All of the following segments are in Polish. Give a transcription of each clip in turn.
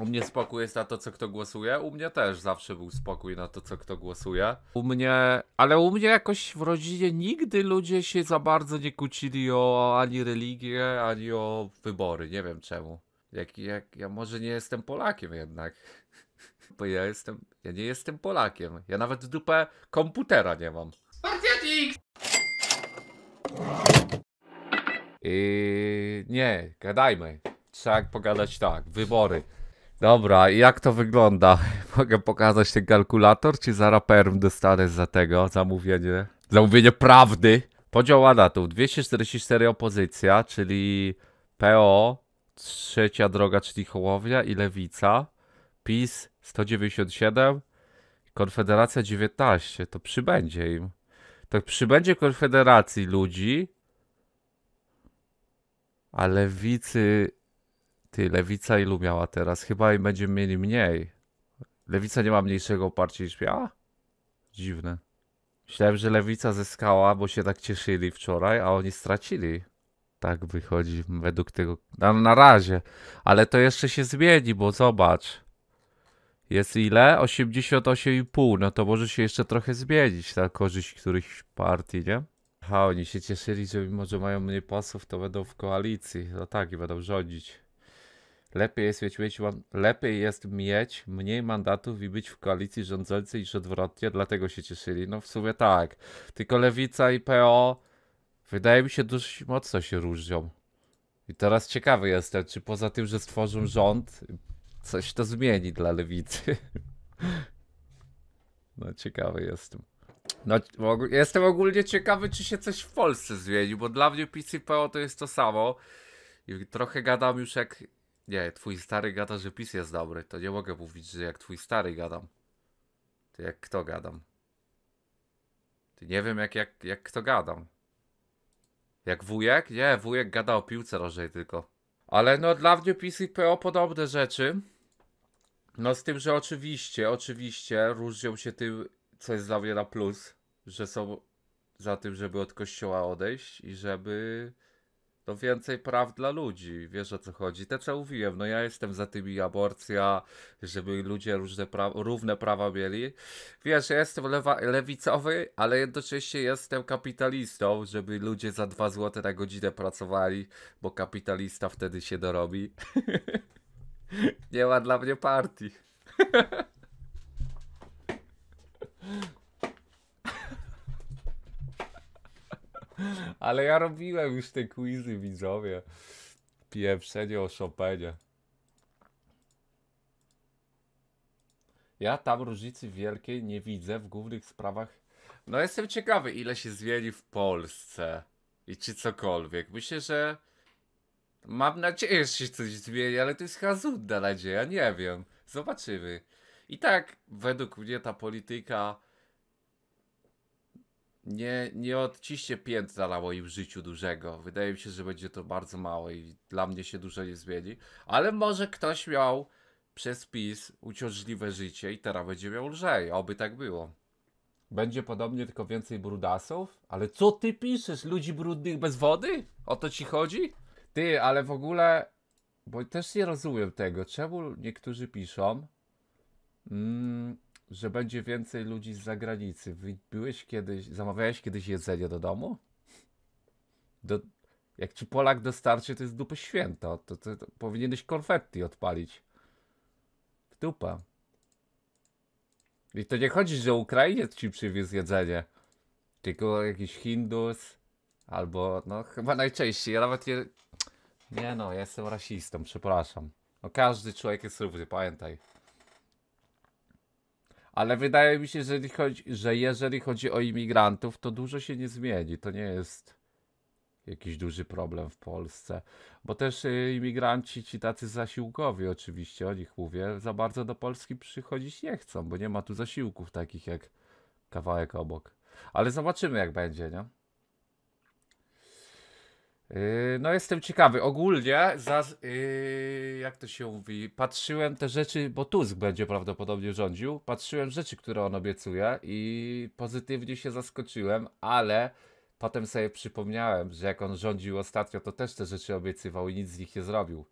U mnie spokój jest na to, co kto głosuje. U mnie też zawsze był spokój na to, co kto głosuje. Ale u mnie jakoś w rodzinie nigdy ludzie się za bardzo nie kłócili o ani religię, ani o wybory. Nie wiem czemu. Ja może nie jestem Polakiem jednak. Bo ja nie jestem Polakiem. Ja nawet w dupę komputera nie mam. Spartiatix! Nie, gadajmy. Trzeba pogadać tak, wybory. Dobra, jak to wygląda? Mogę pokazać ten kalkulator, czy za raperem dostanę za tego, zamówienie prawdy? Podział mandatów, 244 opozycja, czyli PO, Trzecia Droga, czyli Hołownia i Lewica, PiS 197, Konfederacja 19, to przybędzie im. Tak przybędzie Konfederacji ludzi, a Lewicy... Ty, Lewica ilu miała teraz? Chyba i będziemy mieli mniej. Lewica nie ma mniejszego oparcia niż ja? Dziwne. Myślałem, że Lewica zyskała, bo się tak cieszyli wczoraj, a oni stracili. Tak wychodzi według tego... Na razie. Ale to jeszcze się zmieni, bo zobacz. Jest ile? 88,5. No to może się jeszcze trochę zmienić na korzyść którychś partii, nie? A oni się cieszyli, że mimo, że mają mniej posłów, to będą w koalicji. No tak, i będą rządzić. Lepiej jest mieć mniej mandatów i być w koalicji rządzącej niż odwrotnie, dlatego się cieszyli. No w sumie tak. Tylko Lewica i PO wydaje mi się dość mocno się różnią. I teraz ciekawy jestem, czy poza tym, że stworzą rząd, coś to zmieni dla Lewicy. No ciekawy jestem. No, jestem ogólnie ciekawy, czy się coś w Polsce zmieni, bo dla mnie PiS i PO to jest to samo. I trochę gadam już jak... Nie, twój stary gada, że PiS jest dobry. To nie mogę mówić, że jak twój stary gadam. To jak kto gadam? To nie wiem jak kto gadam. Jak wujek? Nie, wujek gada o piłce rożnej tylko. Ale no dla mnie PiS i PO podobne rzeczy. No z tym, że oczywiście różnią się tym, co jest dla mnie na plus. Że są za tym, żeby od kościoła odejść i żeby... No więcej praw dla ludzi, wiesz o co chodzi. Te co mówiłem, no ja jestem za tymi aborcja, żeby ludzie równe prawa mieli. Wiesz, ja jestem lewicowy, ale jednocześnie jestem kapitalistą, żeby ludzie za 2 zł na godzinę pracowali, bo kapitalista wtedy się dorobi. Nie ma dla mnie partii. Ale ja robiłem już te quizy, widzowie. Pieprzenie o Chopinie. Ja tam różnicy wielkiej nie widzę w głównych sprawach. No jestem ciekawy, ile się zmieni w Polsce. I czy cokolwiek. Myślę, że... Mam nadzieję, że się coś zmieni, ale to jest hazudna nadzieja. Nie wiem. Zobaczymy. I tak, według mnie ta polityka... Nie odciśnie piętna na moim życiu dużego. Wydaje mi się, że będzie to bardzo mało i dla mnie się dużo nie zmieni. Ale może ktoś miał przez PiS uciążliwe życie i teraz będzie miał lżej. Oby tak było. Będzie podobnie, tylko więcej brudasów? Ale co ty piszesz? Ludzi brudnych bez wody? O to ci chodzi? Ty, ale w ogóle... Bo też nie rozumiem tego. Czemu niektórzy piszą... że będzie więcej ludzi z zagranicy. Zamawiałeś kiedyś jedzenie do domu? Jak ci Polak dostarczy, to jest dupy święto. To powinieneś konfetti odpalić. W dupę. I to nie chodzi, że Ukrainiec ci przywiózł jedzenie. Tylko jakiś Hindus. Albo, no chyba najczęściej. Ja nawet nie... Nie no, ja jestem rasistą, przepraszam. No każdy człowiek jest równy, pamiętaj. Ale wydaje mi się, że jeżeli chodzi o imigrantów, to dużo się nie zmieni. To nie jest jakiś duży problem w Polsce. Bo też imigranci, ci tacy zasiłkowi oczywiście, o nich mówię, za bardzo do Polski przychodzić nie chcą, bo nie ma tu zasiłków takich jak kawałek obok. Ale zobaczymy jak będzie, nie? No jestem ciekawy, ogólnie jak to się mówi, patrzyłem te rzeczy, bo Tusk będzie prawdopodobnie rządził, patrzyłem rzeczy, które on obiecuje i pozytywnie się zaskoczyłem, ale potem sobie przypomniałem, że jak on rządził ostatnio, to też te rzeczy obiecywał i nic z nich nie zrobił.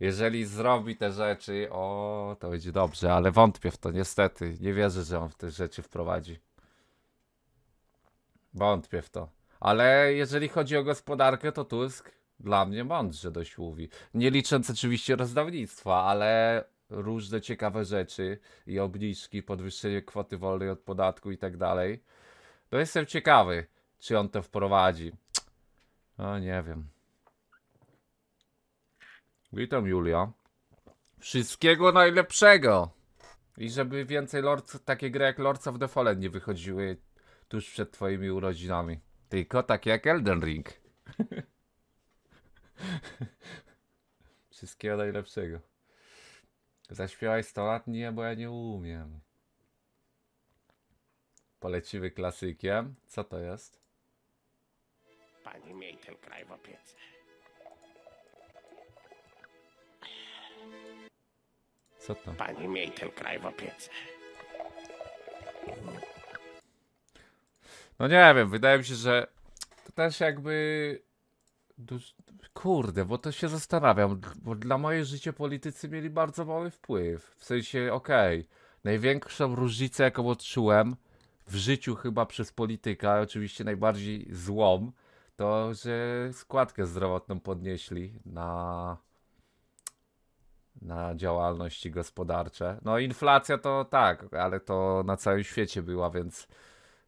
Jeżeli zrobi te rzeczy, o, to będzie dobrze, ale wątpię w to niestety. Nie wierzę, że on w te rzeczy wprowadzi. Wątpię w to. Ale jeżeli chodzi o gospodarkę, to Tusk dla mnie mądrze dość mówi. Nie licząc oczywiście rozdawnictwa, ale różne ciekawe rzeczy i obniżki, podwyższenie kwoty wolnej od podatku i tak dalej. No jestem ciekawy, czy on to wprowadzi. No nie wiem. Witam, Julia. Wszystkiego najlepszego! I żeby więcej takie gry jak Lords of the Fallen nie wychodziły tuż przed twoimi urodzinami. Tylko takie jak Elden Ring. Wszystkiego najlepszego. Zaśpiewaj 100 lat? Nie, bo ja nie umiem. Polecimy klasykiem. Co to jest? Pani miej ten kraj w opiece. Co to? Pani miej ten kraj w opiece. No nie wiem, wydaje mi się, że to też jakby... Kurde, bo to się zastanawiam, bo dla mojej życia politycy mieli bardzo mały wpływ. W sensie, okej, największą różnicę jaką odczułem w życiu chyba przez polityka, oczywiście najbardziej złą, to, że składkę zdrowotną podnieśli na działalności gospodarcze. No inflacja to tak, ale to na całym świecie była, więc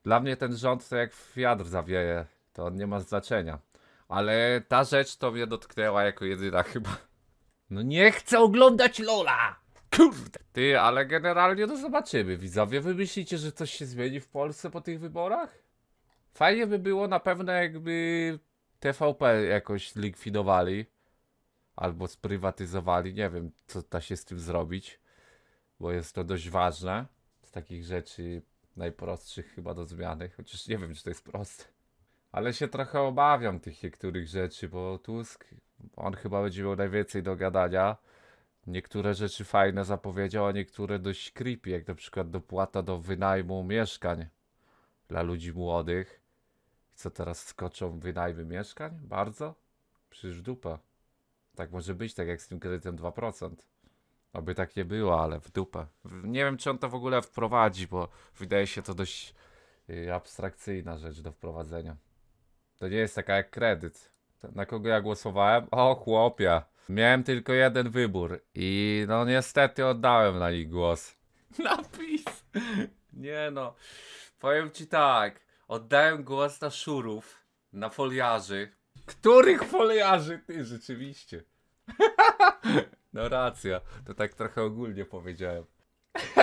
dla mnie ten rząd to jak wiatr zawieje, to on nie ma znaczenia. Ale ta rzecz to mnie dotknęła jako jedyna chyba. No nie chcę oglądać Lola! Kurde! Ty, ale generalnie no zobaczymy widzowie, wy myślicie, że coś się zmieni w Polsce po tych wyborach? Fajnie by było na pewno jakby TVP jakoś zlikwidowali. Albo sprywatyzowali, nie wiem co da się z tym zrobić. Bo jest to dość ważne. Z takich rzeczy najprostszych chyba do zmiany, chociaż nie wiem czy to jest proste. Ale się trochę obawiam tych niektórych rzeczy, bo Tusk, on chyba będzie miał najwięcej do gadania. Niektóre rzeczy fajne zapowiedział, a niektóre dość creepy, jak na przykład dopłata do wynajmu mieszkań dla ludzi młodych. Co teraz skoczą wynajmy mieszkań? Bardzo? Przecież w dupę. Tak może być, tak jak z tym kredytem 2%. Aby tak nie było, ale w dupę. Nie wiem, czy on to w ogóle wprowadzi, bo wydaje się to dość abstrakcyjna rzecz do wprowadzenia. To nie jest taka jak kredyt. Na kogo ja głosowałem? O chłopie. Miałem tylko jeden wybór i no niestety oddałem na nich głos. Na PiS. Nie no. Powiem ci tak. Oddałem głos na szurów. Na foliarzy. Których foliarzy? Ty rzeczywiście. No racja. To tak trochę ogólnie powiedziałem.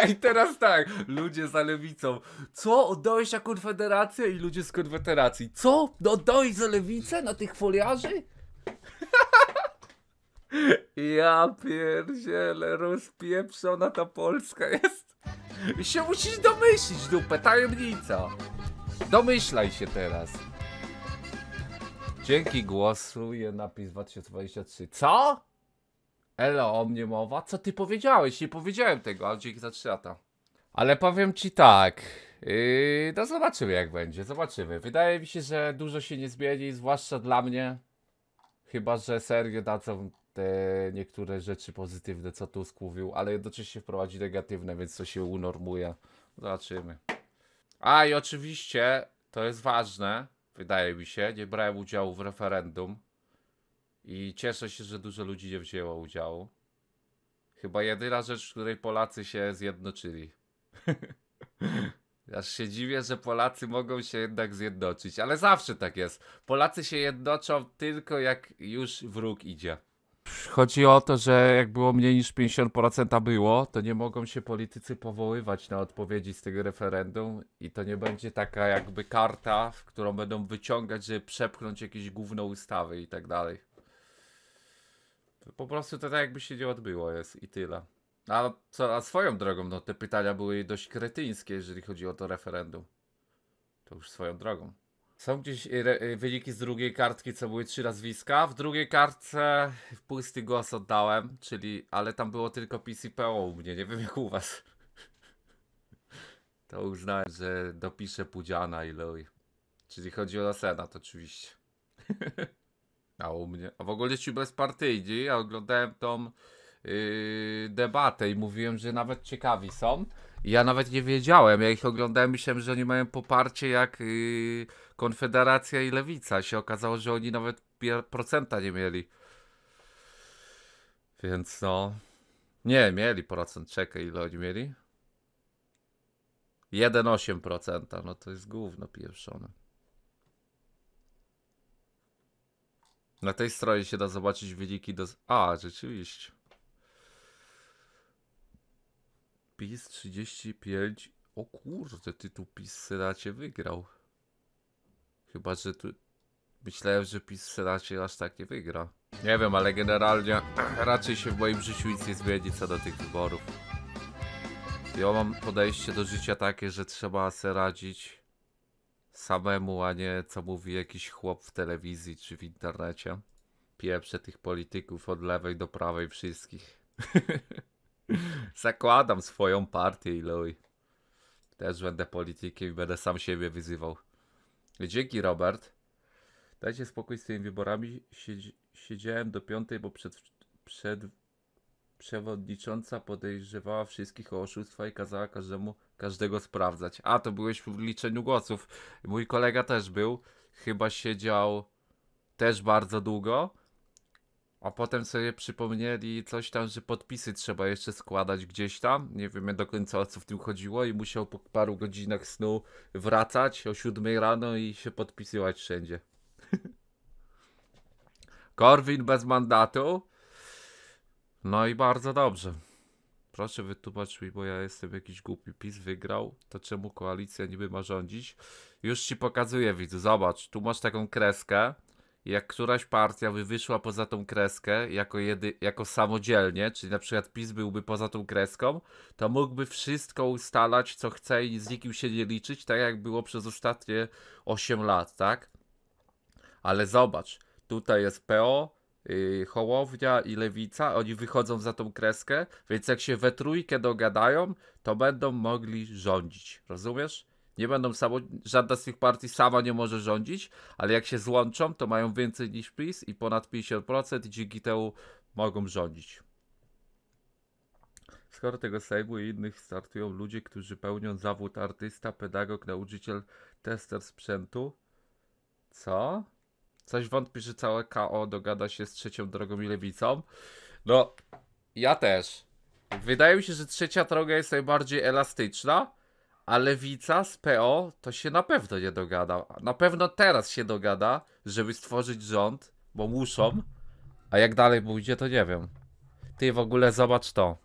I teraz tak, ludzie za lewicą. Co? Oddałeś na Konfederację? I ludzie z Konfederacji. Co? No oddałeś za lewicę na tych foliarzy? Ja pierdzielę, rozpieprzona ta Polska jest. I się musisz domyślić, dupę, tajemnica. Domyślaj się teraz. Dzięki głosuję na PiS 2023. Co? Elo, o mnie mowa? Co ty powiedziałeś? Nie powiedziałem tego, ale dzięki za 3 lata. Ale powiem ci tak. No zobaczymy jak będzie, zobaczymy. Wydaje mi się, że dużo się nie zmieni, zwłaszcza dla mnie. Chyba, że serio dadzą te niektóre rzeczy pozytywne, co Tusk mówił, ale jednocześnie wprowadzi negatywne, więc to się unormuje. Zobaczymy. A i oczywiście, to jest ważne, wydaje mi się, nie brałem udziału w referendum. I cieszę się, że dużo ludzi nie wzięło udziału. Chyba jedyna rzecz, w której Polacy się zjednoczyli. Aż się dziwię, że Polacy mogą się jednak zjednoczyć. Ale zawsze tak jest. Polacy się jednoczą tylko jak już wróg idzie. Chodzi o to, że jak było mniej niż 50% było, to nie mogą się politycy powoływać na odpowiedzi z tego referendum i to nie będzie taka jakby karta, którą będą wyciągać, żeby przepchnąć jakieś gówno ustawy i tak dalej. Po prostu to tak jakby się nie odbyło jest i tyle. A swoją drogą, no te pytania były dość kretyńskie, jeżeli chodzi o to referendum. To już swoją drogą. Są gdzieś wyniki z drugiej kartki, co były 3 nazwiska. W drugiej kartce pusty głos oddałem, czyli, ale tam było tylko PiS i PO u mnie, nie wiem jak u was. To uznałem, że dopiszę Pudziana i Loi. Czyli chodzi o Senat oczywiście. A u mnie, a w ogóle ci bezpartyjni, ja oglądałem tą debatę i mówiłem, że nawet ciekawi są. Ja nawet nie wiedziałem, ja ich oglądałem, myślałem, że oni mają poparcie jak Konfederacja i Lewica. Się okazało, że oni nawet procenta nie mieli. Więc no... Nie, mieli procent. Czekaj, ile oni mieli? 1,8%. No to jest gówno pieprzone. Na tej stronie się da zobaczyć wyniki do... A, rzeczywiście. PiS 35... O kurde, tytuł PiS w Senacie wygrał. Chyba, że tu... Myślałem, że PiS w Senacie aż tak nie wygra. Nie wiem, ale generalnie raczej się w moim życiu nic nie zmieni co do tych wyborów. Ja mam podejście do życia takie, że trzeba sobie radzić samemu, a nie co mówi jakiś chłop w telewizji czy w internecie. Pieprzę tych polityków od lewej do prawej wszystkich. Zakładam swoją partię i luj. Też będę politykiem i będę sam siebie wyzywał. Dzięki, Robert. Dajcie spokój z tymi wyborami. Siedziałem do piątej, bo przewodnicząca podejrzewała wszystkich o oszustwa i kazała każdego sprawdzać. A, to byłeś w liczeniu głosów. Mój kolega też był. Chyba siedział też bardzo długo. A potem sobie przypomnieli coś tam, że podpisy trzeba jeszcze składać gdzieś tam. Nie wiem do końca o co w tym chodziło i musiał po paru godzinach snu wracać o 7 rano i się podpisywać wszędzie. Korwin bez mandatu. No i bardzo dobrze. Proszę wytłumacz mi, bo ja jestem jakiś głupi. PiS wygrał, to czemu koalicja niby ma rządzić? Już ci pokazuję, widzu, zobacz. Tu masz taką kreskę. Jak któraś partia by wyszła poza tą kreskę jako samodzielnie, czyli na przykład PiS byłby poza tą kreską, to mógłby wszystko ustalać, co chce i z nikim się nie liczyć, tak jak było przez ostatnie 8 lat, tak? Ale zobacz, tutaj jest PO, Hołownia i Lewica, oni wychodzą za tą kreskę, więc jak się we trójkę dogadają, to będą mogli rządzić, rozumiesz? Nie będą żadna z tych partii sama nie może rządzić, ale jak się złączą, to mają więcej niż PiS i ponad 50% i dzięki temu mogą rządzić. Skoro tego Sejmu i innych startują ludzie, którzy pełnią zawód artysta, pedagog, nauczyciel, tester sprzętu, co? Coś wątpisz, że całe KO dogada się z trzecią drogą i lewicą? No, ja też. Wydaje mi się, że trzecia droga jest najbardziej elastyczna, a lewica z PO to się na pewno nie dogada. Na pewno teraz się dogada, żeby stworzyć rząd, bo muszą, a jak dalej pójdzie, to nie wiem. Ty w ogóle zobacz to.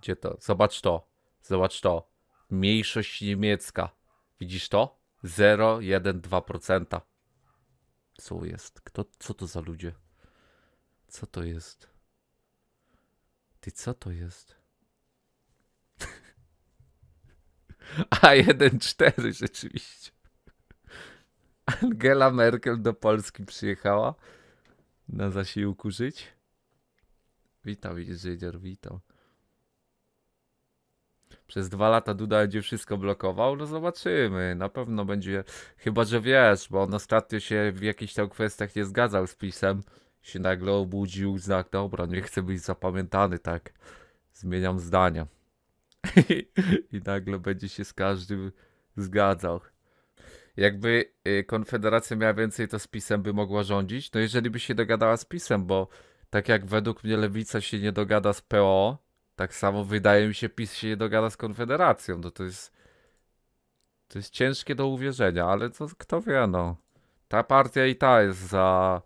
Gdzie to? Zobacz to. Zobacz to. Mniejszość niemiecka. Widzisz to? 0,1-2%. Co jest? Co to za ludzie? Co to jest? Ty, co to jest? A 1,4 rzeczywiście. Angela Merkel do Polski przyjechała na zasiłku żyć. Witam, inżynier, witam. Przez 2 lata Duda będzie wszystko blokował, no zobaczymy, na pewno będzie, chyba że wiesz, bo on ostatnio się w jakichś tam kwestiach nie zgadzał z PiS-em, się nagle obudził, znak, dobra, nie chcę być zapamiętany, tak, zmieniam zdania. I nagle będzie się z każdym zgadzał. Jakby Konfederacja miała więcej, to z PiS-em by mogła rządzić, no jeżeli by się dogadała z PiS-em, bo tak jak według mnie Lewica się nie dogada z PO, tak samo wydaje mi się, PiS się nie dogada z Konfederacją. No to jest ciężkie do uwierzenia, ale to, kto wie, no. Ta partia i ta jest za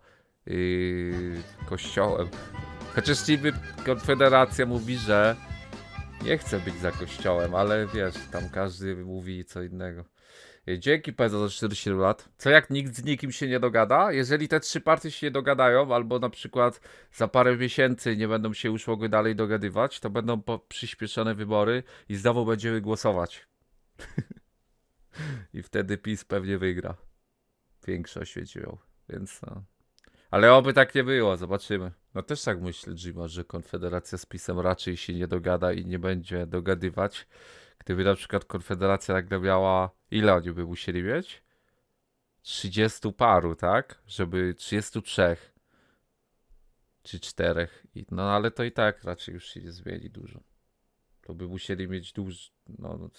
kościołem. Chociaż niby Konfederacja mówi, że nie chce być za kościołem, ale wiesz, tam każdy mówi co innego. Dzięki PSL za 47 lat. Co jak nikt z nikim się nie dogada? Jeżeli te trzy partie się nie dogadają, albo na przykład za parę miesięcy nie będą się już mogły dalej dogadywać, to będą przyspieszone wybory i znowu będziemy głosować. I wtedy PiS pewnie wygra. Większość będzie miał, więc no. Ale oby tak nie było, zobaczymy. No też tak myślę, Jima, że Konfederacja z PiS-em raczej się nie dogada i nie będzie dogadywać. Gdyby na przykład Konfederacja nagle miała... Ile oni by musieli mieć? 30 paru, tak? Żeby 33 czy 4. No ale to i tak raczej już się nie zmieni dużo. To by musieli mieć dużo... No,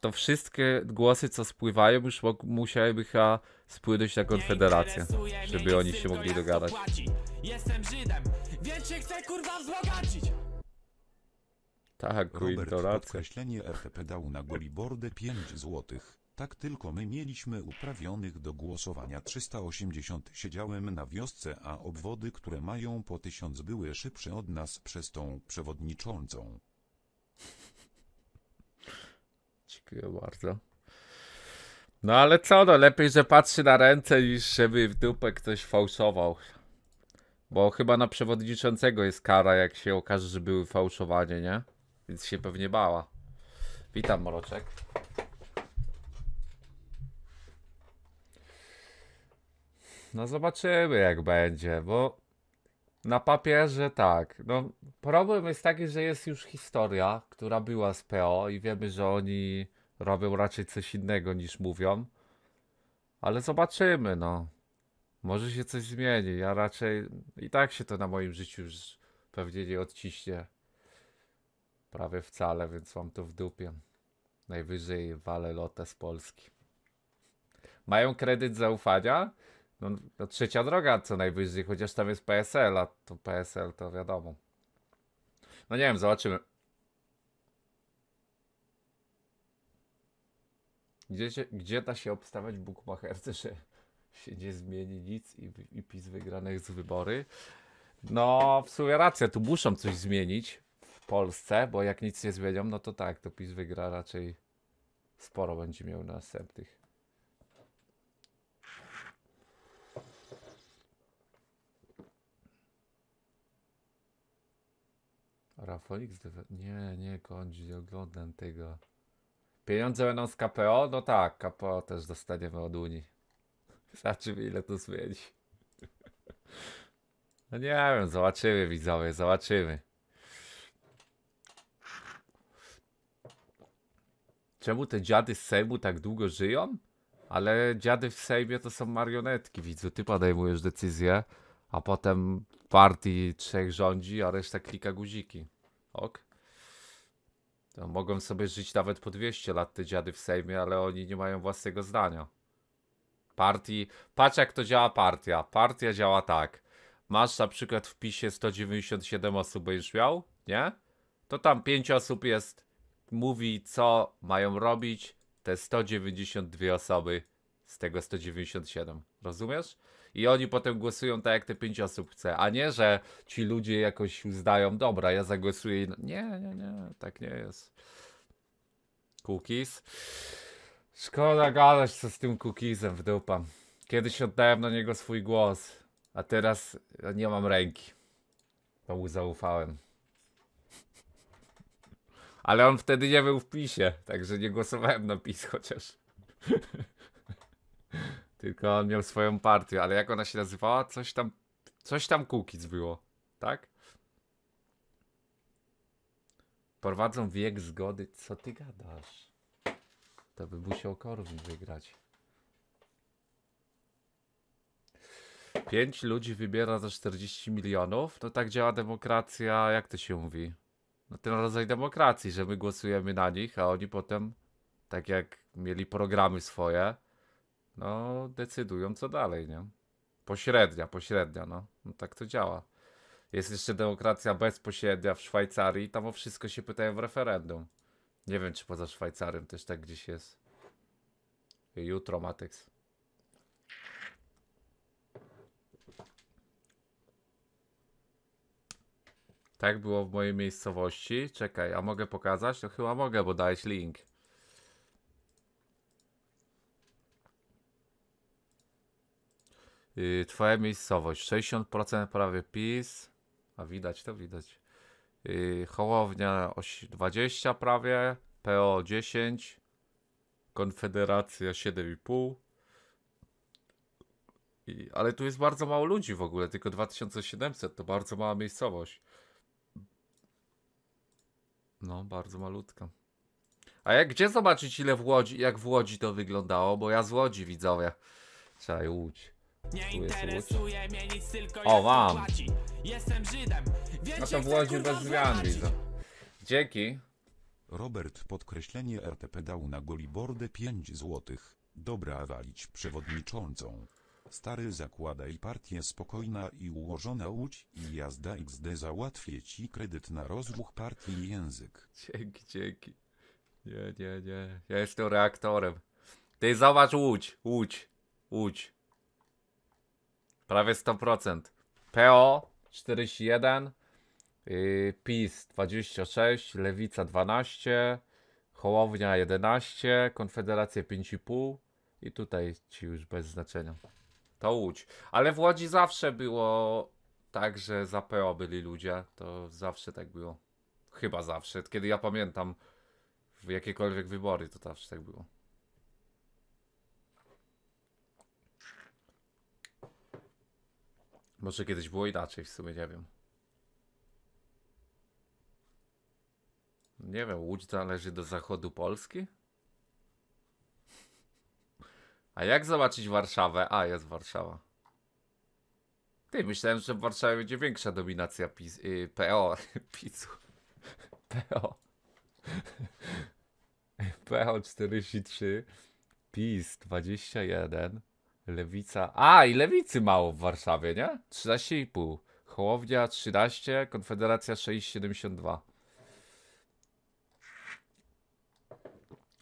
to wszystkie głosy, co spływają, już musiałyby chyba spłynąć na Konfederację, żeby oni się mogli dogadać. Jestem Żydem, więc się chcę kurwa wzbogacić. Tak, podkreślenie RTP dał na Golibordę 5 złotych. Tak tylko my mieliśmy uprawionych do głosowania 380. Siedziałem na wiosce, a obwody, które mają po 1000 były szybsze od nas przez tą przewodniczącą. Dziękuję bardzo. No ale co, no lepiej, że patrzy na ręce, niż żeby w dupę ktoś fałszował. Bo chyba na przewodniczącego jest kara, jak się okaże, że były fałszowanie, nie? Więc się pewnie bała. Witam, Mroczek. No zobaczymy, jak będzie, bo na papierze tak. No, problem jest taki, że jest już historia, która była z PO i wiemy, że oni robią raczej coś innego niż mówią. Ale zobaczymy, no. Może się coś zmieni. Ja raczej... I tak się to na moim życiu już pewnie nie odciśnie. Prawie wcale, więc mam to w dupie. Najwyżej walę lotę z Polski. Mają kredyt zaufania? No, no trzecia droga co najwyżej, chociaż tam jest PSL, a to PSL to wiadomo. No nie wiem, zobaczymy. Gdzie da się obstawiać bukmacherce, że się nie zmieni nic i PiS wygranych z wybory? No w sumie racja, tu muszą coś zmienić w Polsce, bo jak nic nie zmienią, no to tak, to PiS wygra raczej sporo będzie miał następnych. Rafolik nie, kończ, nie oglądam tego. Pieniądze będą z KPO? No tak, KPO też dostaniemy od Unii. Zobaczymy, ile to zmieni. No nie wiem, zobaczymy widzowie, zobaczymy. Czemu te dziady z Sejmu tak długo żyją? Ale dziady w Sejmie to są marionetki, widzu. Ty podejmujesz decyzję, a potem partii 3 rządzi, a reszta klika guziki. Ok? To mogą sobie żyć nawet po 200 lat te dziady w Sejmie, ale oni nie mają własnego zdania. Partii... Patrz jak to działa partia. Partia działa tak. Masz na przykład w PiSie 197 osób będziesz miał, nie? To tam 5 osób jest, mówi co mają robić te 192 osoby z tego 197. Rozumiesz? I oni potem głosują tak, jak te 5 osób chce. A nie, że ci ludzie jakoś uznają, dobra, ja zagłosuję i... Nie, tak nie jest. Cookies? Szkoda gadać, co z tym cookiesem w dupa. Kiedyś oddałem na niego swój głos, a teraz nie mam ręki. Bo mu zaufałem. Ale on wtedy nie był w PiSie, także nie głosowałem na PiS chociaż. Tylko on miał swoją partię, ale jak ona się nazywała? Coś tam Kukic było, tak? Prowadzą wiek zgody. Co ty gadasz? To by musiał Korwin wygrać. 5 ludzi wybiera za 40 milionów? No tak działa demokracja, jak to się mówi? No ten rodzaj demokracji, że my głosujemy na nich, a oni potem, tak jak mieli programy swoje, no, decydują co dalej, nie? Pośrednia, no tak to działa. Jest jeszcze demokracja bezpośrednia w Szwajcarii, tam o wszystko się pytają w referendum. Nie wiem, czy poza Szwajcarią też tak gdzieś jest. Jutro, Matex. Tak było w mojej miejscowości. Czekaj, a mogę pokazać? No chyba mogę, bo dałeś link. Twoja miejscowość, 60% prawie PiS, a widać to, widać. Hołownia 20 prawie, PO 10, Konfederacja 7,5. Ale tu jest bardzo mało ludzi w ogóle, tylko 2700, to bardzo mała miejscowość. No, bardzo malutka. A jak gdzie zobaczyć, ile w Łodzi, jak w Łodzi to wyglądało? Bo ja z Łodzi, widzowie. Trzeba Łódź. Nie interesuje mnie nic, tylko o, mam. Jestem Żydem. No to w Łodzi bez zmian, widzę. Dzięki. Robert podkreślenie RTP dał na golibordę 5 złotych. Dobra, walić przewodniczącą. Stary, zakładaj partię Spokojna i Ułożona Łódź i jazda XD, załatwię ci kredyt na rozruch partii i język. Dzięki, dzięki. Nie, nie, nie. Ja jestem reaktorem. Ty zobacz Łódź, Łódź, Łódź. Prawie 100%. PO 41, PiS 26, Lewica 12, Hołownia 11, Konfederacja 5,5 i tutaj ci już bez znaczenia. To Łódź. Ale w Łodzi zawsze było tak, że za PO byli ludzie. To zawsze tak było. Chyba zawsze. Kiedy ja pamiętam w jakiekolwiek wybory, to zawsze tak było. Może kiedyś było inaczej, w sumie nie wiem. Nie wiem, Łódź należy do zachodu Polski? A jak zobaczyć Warszawę? A, jest Warszawa. Ty, myślałem, że w Warszawie będzie większa dominacja PO. PiS-u. PO. PO 43. PiS 21. Lewica. A, i lewicy mało w Warszawie, nie? 13,5. Hołownia 13. Konfederacja 6,72.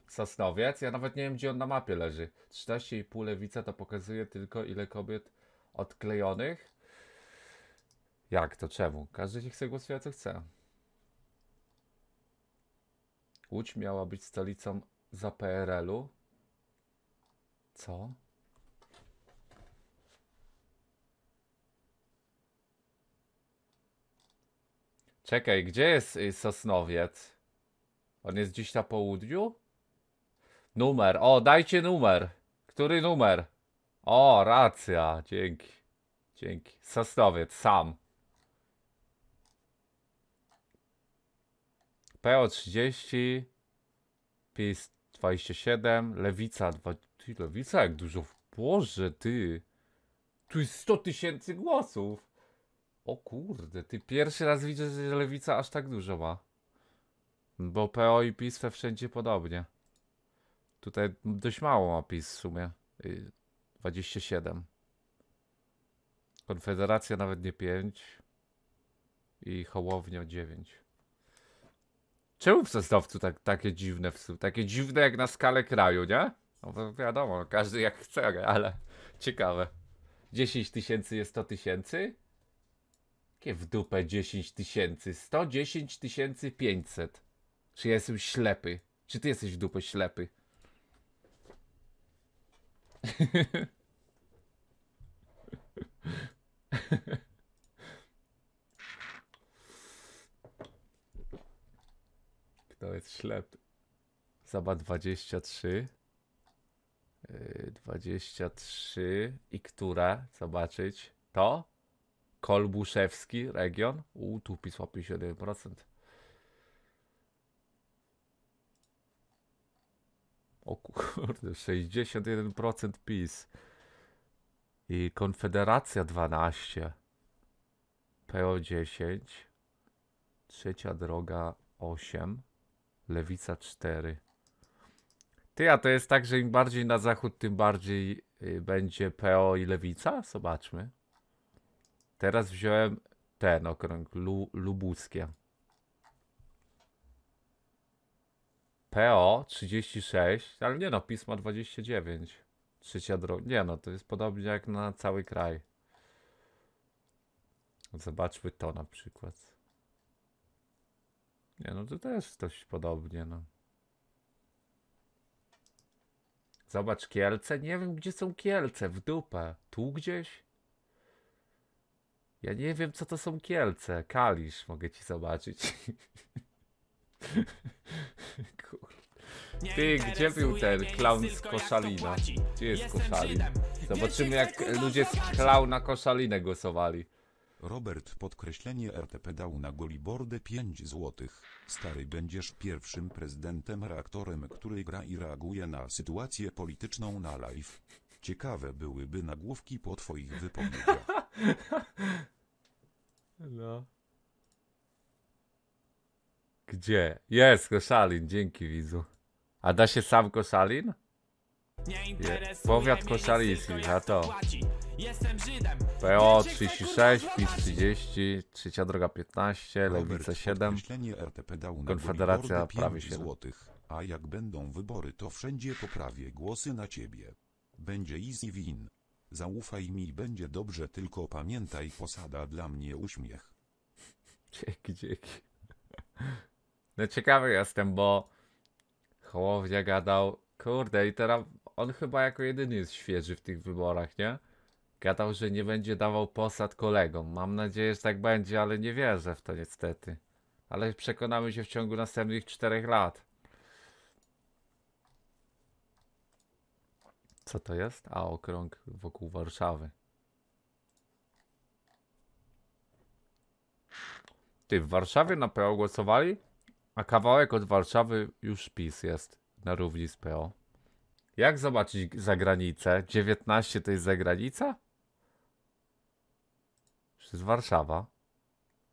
Sosnowiec? Ja nawet nie wiem, gdzie on na mapie leży. 13,5 lewica to pokazuje tylko, ile kobiet odklejonych. Jak to? Czemu? Każdy się chce głosować, co chce. Łódź miała być stolicą za PRL-u. Co? Czekaj, gdzie jest Sosnowiec? On jest gdzieś na południu? Numer, o, dajcie numer. Który numer? O, racja, dzięki. Dzięki, Sosnowiec, sam. PO 30, PiS 27, Lewica 2. Ty, Lewica jak dużo, w Boże, ty. Tu jest 100 000 głosów. O kurde, ty, pierwszy raz widzę, że Lewica aż tak dużo ma. Bo PO i PiS we wszędzie podobnie. Tutaj dość mało ma PiS w sumie. 27. Konfederacja nawet nie 5. I Hołownia 9. Czemu w Sosnowcu takie dziwne w sumie? Takie dziwne jak na skalę kraju, nie? No wiadomo, każdy jak chce, ale ciekawe. 10 000 jest 100 000? Jakie w dupę 10 000? 110 500. Czy ja jestem ślepy? Czy ty jesteś w dupę ślepy? Kto jest ślepy? Zaba 23. 23. I która? Zobaczyć. To? Kolbuszewski region. Tu pisła 51%. O kurde, 61% PiS. I Konfederacja 12. PO 10. Trzecia droga 8. Lewica 4. Ty, a to jest tak, że im bardziej na zachód, tym bardziej będzie PO i Lewica? Zobaczmy. Teraz wziąłem ten okręg, lubuskie. PO 36, ale nie no, PiS ma 29. Trzecia droga, nie no, to jest podobnie jak na cały kraj. Zobaczmy to na przykład. Nie no, to też dość podobnie, no. Zobacz Kielce, nie wiem gdzie są Kielce, w dupę. Tu gdzieś? Ja nie wiem co to są Kielce, Kalisz mogę ci zobaczyć. Ty, gdzie był ten klaun z Koszalina? Gdzie jest Koszalin? Zobaczymy jak ludzie z klauna Koszalinę głosowali. Robert podkreślenie RTP dał na golibordę 5 złotych. Stary będziesz pierwszym prezydentem reaktorem, który gra i reaguje na sytuację polityczną na live. Ciekawe byłyby nagłówki po twoich wypowiedziach. No. Gdzie? Jest Koszalin, dzięki widzu. A da się sam Koszalin? Powiat koszaliński, a to PO 36, PiS 30, Trzecia Droga 15, Lewica 7, Konfederacja prawie 7 złotych. A jak będą wybory, to wszędzie poprawię głosy na ciebie. Będzie easy win. Zaufaj mi, będzie dobrze, tylko pamiętaj, posada dla mnie uśmiech. Dzięki, dzięki. No ciekawy jestem, bo Hołownia gadał, kurde, i teraz on chyba jako jedyny jest świeży w tych wyborach, nie? Gadał, że nie będzie dawał posad kolegom. Mam nadzieję, że tak będzie, ale nie wierzę w to niestety. Ale przekonamy się w ciągu następnych 4 lat. Co to jest? A, okrąg wokół Warszawy. Ty, w Warszawie na PO głosowali? A kawałek od Warszawy już PiS jest na równi z PO. Jak zobaczyć zagranicę? 19 to jest zagranica? Czy to jest Warszawa?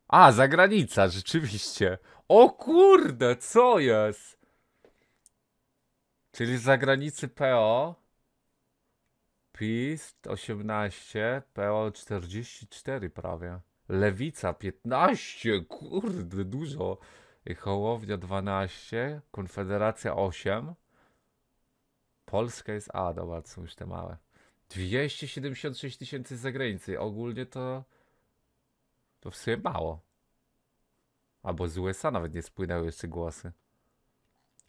A, zagranica, rzeczywiście. O kurde, co jest? Czyli z zagranicy PO... PiS 18, PO 44 prawie. Lewica 15, kurde, dużo. I Hołownia 12, Konfederacja 8. Polska jest... A, dobra, są już te małe. 276 tysięcy z zagranicy. Ogólnie to... To w sumie mało. Albo z USA nawet nie spłynęły jeszcze głosy.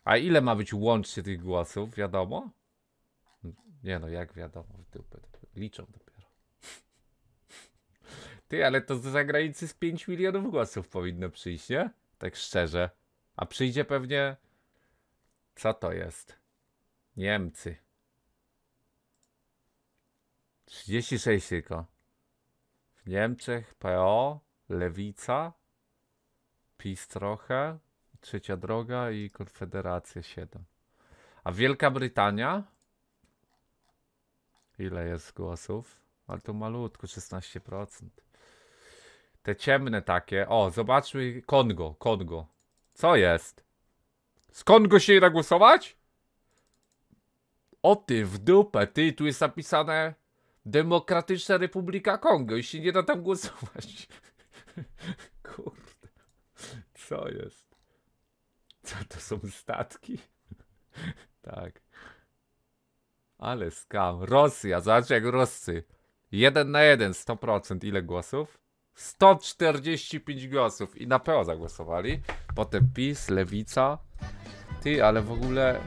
A ile ma być łącznie tych głosów, wiadomo? Nie no, jak wiadomo, liczą dopiero. Ty, ale to z zagranicy z 5 milionów głosów powinno przyjść, nie? Tak szczerze. A przyjdzie pewnie... Co to jest? Niemcy. 36 tylko. W Niemczech PO, Lewica, PiS trochę, Trzecia Droga i Konfederacja 7. A Wielka Brytania? Ile jest głosów? Ale to malutko, 16%. Te ciemne takie. O, zobaczmy. Kongo, Kongo. Co jest? Z Kongo się da głosować? O ty, w dupę. Ty, tu jest napisane Demokratyczna Republika Kongo i się nie da tam głosować. Kurde. Co jest? Co to są statki? Tak. Ale skam. Rosja, zobaczcie jak Roscy. 1 na 1, 100%. Ile głosów? 145 głosów. I na PO zagłosowali. Potem PiS, Lewica. Ty, ale w ogóle...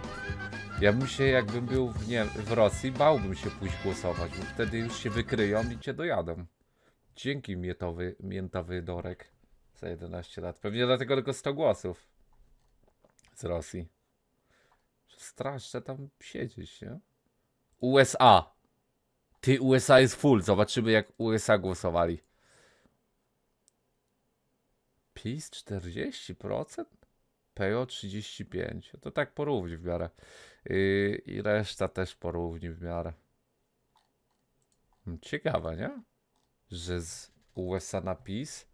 Ja bym się, jakbym był w Rosji, bałbym się pójść głosować, bo wtedy już się wykryją i cię dojadą. Dzięki miętowy Dorek. Za 11 lat. Pewnie dlatego tylko 100 głosów. Z Rosji. Straszne tam siedzieć, nie? USA. Ty, USA jest full. Zobaczymy jak USA głosowali. PiS 40%? PO 35. To tak porówni w miarę. I reszta też porówni w miarę. Ciekawe, nie? Że z USA na PiS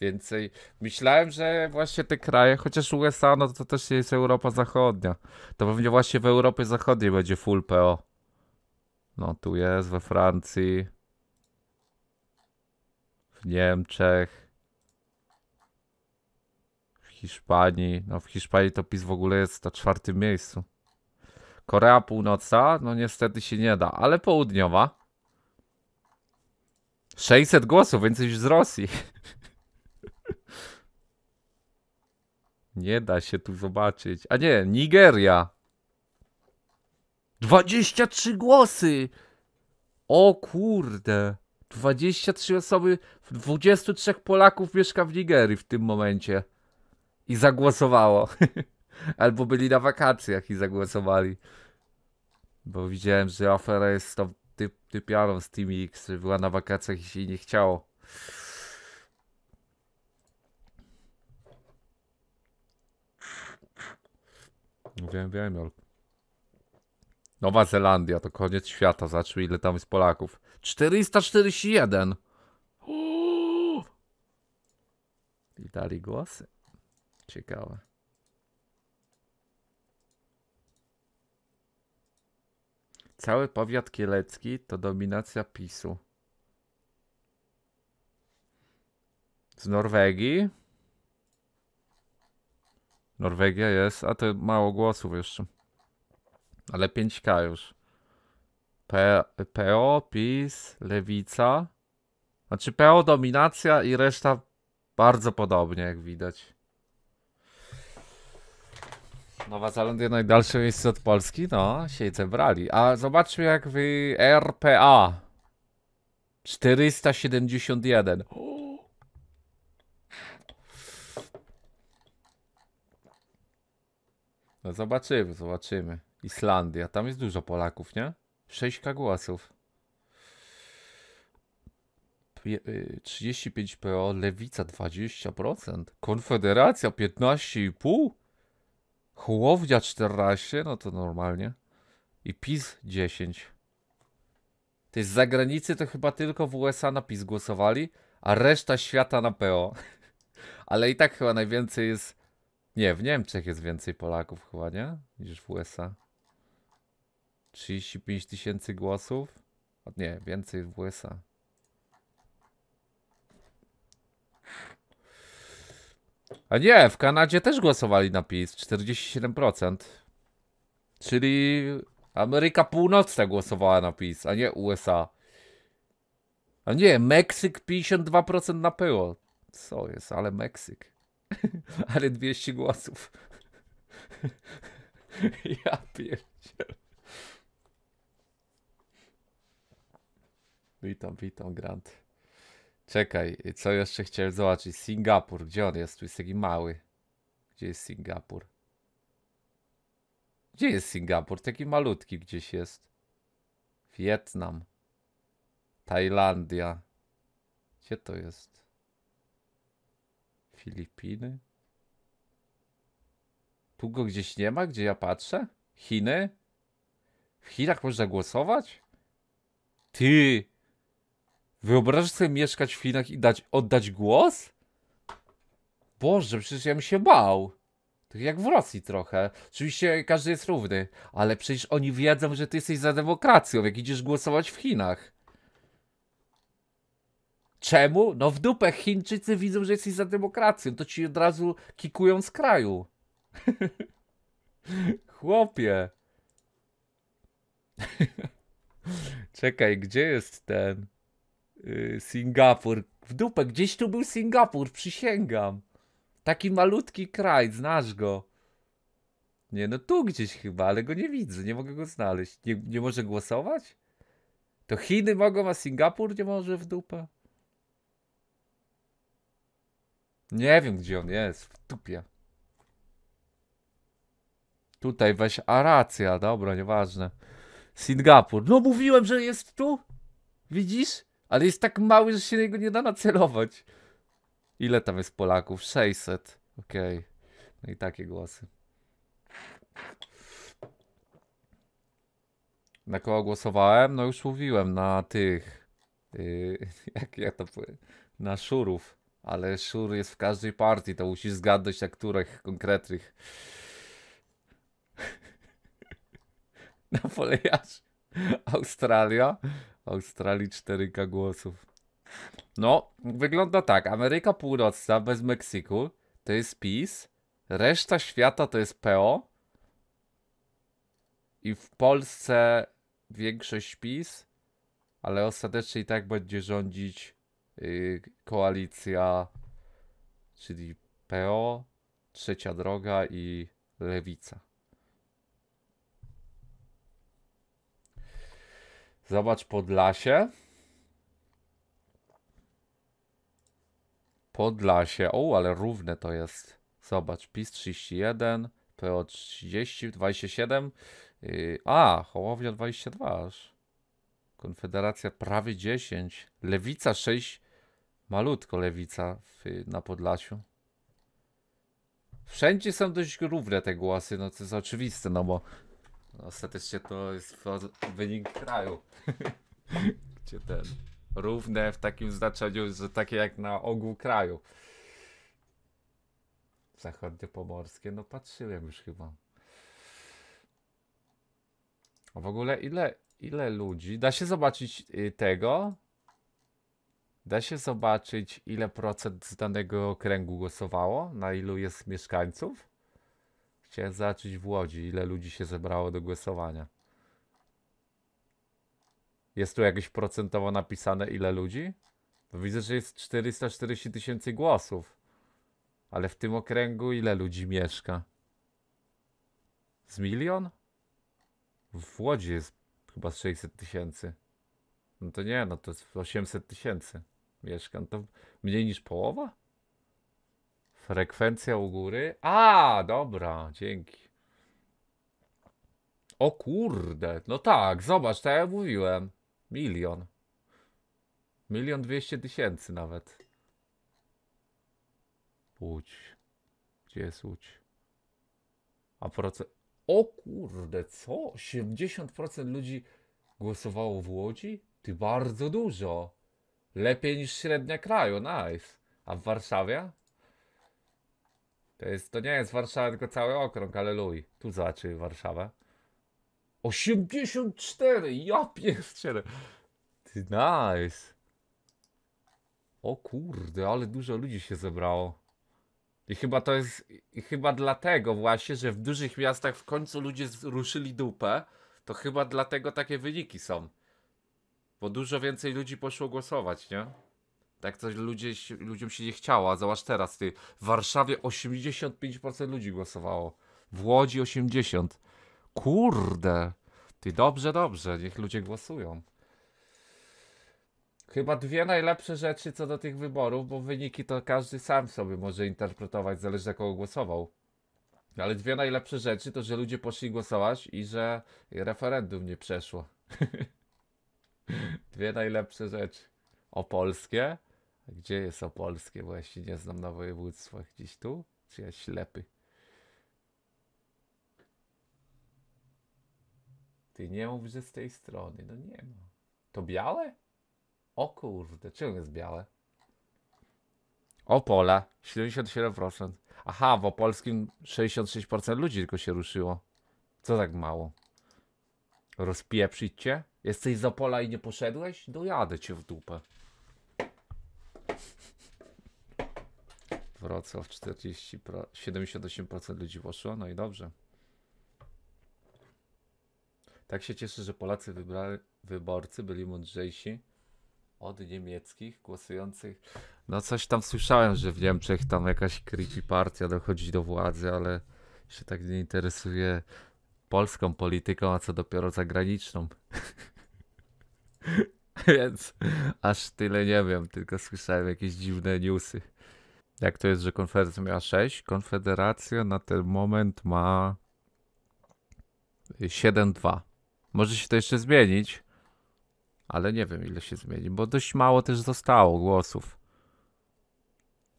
więcej. Myślałem, że właśnie te kraje, chociaż USA, no to też jest Europa Zachodnia. To pewnie właśnie w Europie Zachodniej będzie full PO. No tu jest, we Francji, w Niemczech, w Hiszpanii. No w Hiszpanii to PiS w ogóle jest na 4. miejscu. Korea Północna, no niestety się nie da, ale Południowa. 600 głosów, więcej niż z Rosji. Nie da się tu zobaczyć. A nie, Nigeria. 23 głosy! O kurde! 23 osoby, 23 Polaków mieszka w Nigerii w tym momencie. I zagłosowało. Albo byli na wakacjach i zagłosowali. Bo widziałem, że afera jest z tą typiarą z Team X, że była na wakacjach i się jej nie chciało. Wiem, Jolku. Nowa Zelandia to koniec świata. Zaczął, ile tam jest Polaków. 441. Uuu. I dali głosy. Ciekawe. Cały powiat kielecki to dominacja PiSu. Z Norwegii? Norwegia jest, a to mało głosów jeszcze. Ale 5K już. PO, PiS, Lewica. Znaczy PO dominacja i reszta bardzo podobnie, jak widać. Nowa Zelandia najdalsze miejsce od Polski? No, się zebrali. A zobaczmy jak wy... RPA. 471. No zobaczymy, zobaczymy. Islandia, tam jest dużo Polaków, nie? 6K głosów. 35 PO, Lewica 20%, Konfederacja 15,5%, Hołownia 14%, no to normalnie. I PiS 10%. To jest z zagranicy, to chyba tylko w USA na PiS głosowali, a reszta świata na PO. Ale i tak chyba najwięcej jest... Nie, w Niemczech jest więcej Polaków chyba, nie? Niż w USA. 35 tysięcy głosów. Nie, więcej w USA. A nie, w Kanadzie też głosowali na PiS. 47%. Czyli Ameryka Północna głosowała na PiS, a nie USA. A nie, Meksyk 52% na PO. Co jest, ale Meksyk. Ale 200 głosów. Ja pierdzielę. Witam, witam, Grant. Czekaj, co jeszcze chciałem zobaczyć? Singapur, gdzie on jest? Tu jest taki mały. Gdzie jest Singapur? Gdzie jest Singapur? Taki malutki gdzieś jest. Wietnam. Tajlandia. Gdzie to jest? Filipiny? Tu go gdzieś nie ma, gdzie ja patrzę? Chiny? W Chinach można głosować? Ty! Wyobrażasz sobie mieszkać w Chinach i oddać głos? Boże, przecież ja bym się bał. Tak jak w Rosji trochę. Oczywiście każdy jest równy, ale przecież oni wiedzą, że ty jesteś za demokracją, jak idziesz głosować w Chinach. Czemu? No w dupę Chińczycy widzą, że jesteś za demokracją, to ci od razu kikują z kraju. Chłopie. Czekaj, gdzie jest ten Singapur? W dupę, gdzieś tu był Singapur, przysięgam. Taki malutki kraj, znasz go. Nie, no tu gdzieś chyba, ale go nie widzę, nie mogę go znaleźć. Nie może głosować? To Chiny mogą, a Singapur nie może, w dupę. Nie wiem, gdzie on jest, w dupie. Tutaj weź, a racja, dobra, nieważne. Singapur, no mówiłem, że jest tu. Widzisz? Ale jest tak mały, że się jego nie da nacelować. Ile tam jest Polaków? 600, okej. Okay. No i takie głosy. Na kogo głosowałem? No już mówiłem, na tych... jak ja to powiem? Na szurów. Ale szur jest w każdej partii, to musisz zgadnąć, na których konkretnych. Na folejach. Australia. Australii 4K głosów. No, wygląda tak. Ameryka Północna bez Meksyku to jest PiS. Reszta świata to jest PO. I w Polsce większość PiS. Ale ostatecznie i tak będzie rządzić... koalicja, czyli PO, Trzecia Droga i Lewica. Zobacz Podlasie. Podlasie, o, ale równe to jest. Zobacz, PiS 31, PO 30, 27, a, Hołownia 22 aż. Konfederacja prawie 10, Lewica 6, malutko Lewica na Podlasiu. Wszędzie są dość równe te głosy, no to jest oczywiste, no bo ostatecznie to jest wynik kraju. Gdzie ten równe w takim znaczeniu, że takie jak na ogół kraju. Zachodniopomorskie, no patrzyłem już chyba. A w ogóle ile ludzi? Da się zobaczyć tego? Da się zobaczyć, ile procent z danego okręgu głosowało? Na ilu jest mieszkańców? Chciałem zobaczyć w Łodzi, ile ludzi się zebrało do głosowania. Jest tu jakieś procentowo napisane, ile ludzi? Bo widzę, że jest 440 tysięcy głosów. Ale w tym okręgu ile ludzi mieszka? Z milion? W Łodzi jest chyba 600 tysięcy. No to nie, no to jest 800 tysięcy mieszkań. To mniej niż połowa? Frekwencja u góry? A, dobra, dzięki. O kurde, no tak, zobacz, tak jak mówiłem. Milion. 1 200 000 nawet. Łódź. Gdzie jest Łódź? A procent... O kurde, co? 80% ludzi głosowało w Łodzi? Ty, bardzo dużo. Lepiej niż średnia kraju, nice. A w Warszawie? To nie jest Warszawa, tylko cały okrąg, aleluj. Tu zobaczy Warszawę. 84! Ja pierdzielę. Ty, nice. O kurde, ale dużo ludzi się zebrało. I chyba dlatego właśnie, że w dużych miastach w końcu ludzie ruszyli dupę, to chyba dlatego takie wyniki są. Bo dużo więcej ludzi poszło głosować, nie? Tak coś ludziom się nie chciało, a zobacz teraz, ty, w Warszawie 85% ludzi głosowało, w Łodzi 80%. Kurde, ty, dobrze, dobrze, niech ludzie głosują. Chyba dwie najlepsze rzeczy co do tych wyborów, bo wyniki to każdy sam sobie może interpretować, zależy na kogo głosował. Ale dwie najlepsze rzeczy to, że ludzie poszli głosować i że referendum nie przeszło. Dwie najlepsze rzeczy. Opolskie? Gdzie jest opolskie? Bo ja się nie znam na województwach. Gdzieś tu? Czy ja ślepy? Ty, nie mów, że z tej strony. No nie ma. To białe? O kurde, czym jest białe? Opole, 77%. Aha, w opolskim 66% ludzi tylko się ruszyło. Co tak mało? Rozpieprzyć cię? Jesteś z Opola i nie poszedłeś? Dojadę cię w dupę. Wrocław 78% ludzi poszło, no i dobrze. Tak się cieszę, że Polacy wyborcy byli mądrzejsi od niemieckich głosujących. No coś tam słyszałem, że w Niemczech tam jakaś creepy partia dochodzi do władzy, ale się tak nie interesuje polską polityką, a co dopiero zagraniczną. Więc aż tyle nie wiem, tylko słyszałem jakieś dziwne newsy. Jak to jest, że Konfederacja miała 6? Konfederacja na ten moment ma 7,2. Może się to jeszcze zmienić. Ale nie wiem, ile się zmieni, bo dość mało też zostało głosów.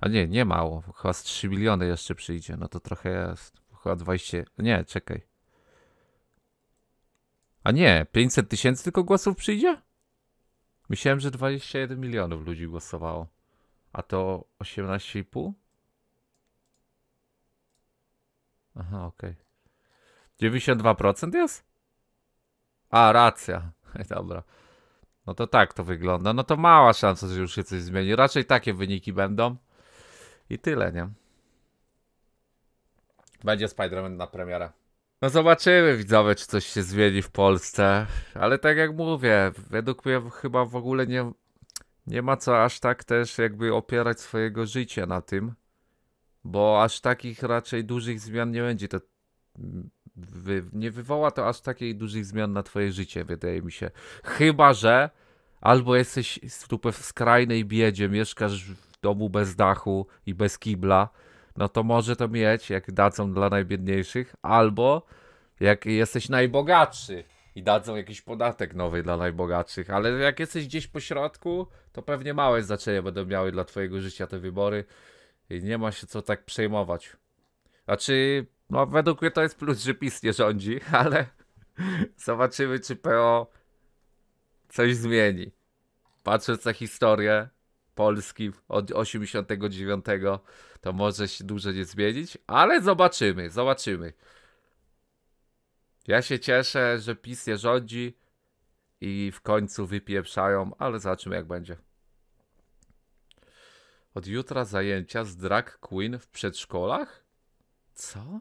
A nie, nie mało. Chyba z 3 miliony jeszcze przyjdzie. No to trochę jest. Chyba 20... Nie, czekaj. A nie, 500 000 tylko głosów przyjdzie? Myślałem, że 21 milionów ludzi głosowało. A to 18,5? Aha, okej. 92% jest? A, racja. Dobra. No to tak to wygląda. No to mała szansa, że już się coś zmieni. Raczej takie wyniki będą. I tyle, nie? Będzie Spider-Man na premierę. No zobaczymy, widzowie, czy coś się zmieni w Polsce. Ale tak jak mówię, według mnie chyba w ogóle nie ma co aż tak też jakby opierać swojego życia na tym. Bo aż takich raczej dużych zmian nie będzie. To nie wywoła to aż takiej dużych zmian na twoje życie, wydaje mi się. Chyba że albo jesteś w skrajnej biedzie, mieszkasz w domu bez dachu i bez kibla, no to może to mieć, jak dadzą dla najbiedniejszych, albo jak jesteś najbogatszy i dadzą jakiś podatek nowy dla najbogatszych, ale jak jesteś gdzieś po środku, to pewnie małe znaczenie będą miały dla twojego życia te wybory i nie ma się co tak przejmować. Znaczy, no według mnie to jest plus, że PiS nie rządzi, ale zobaczymy, czy PO coś zmieni. Patrząc na historię Polski od 89, to może się dużo nie zmienić, ale zobaczymy, zobaczymy. Ja się cieszę, że PiS nie rządzi i w końcu wypieprzają, ale zobaczymy, jak będzie. Od jutra zajęcia z drag queen w przedszkolach? Co?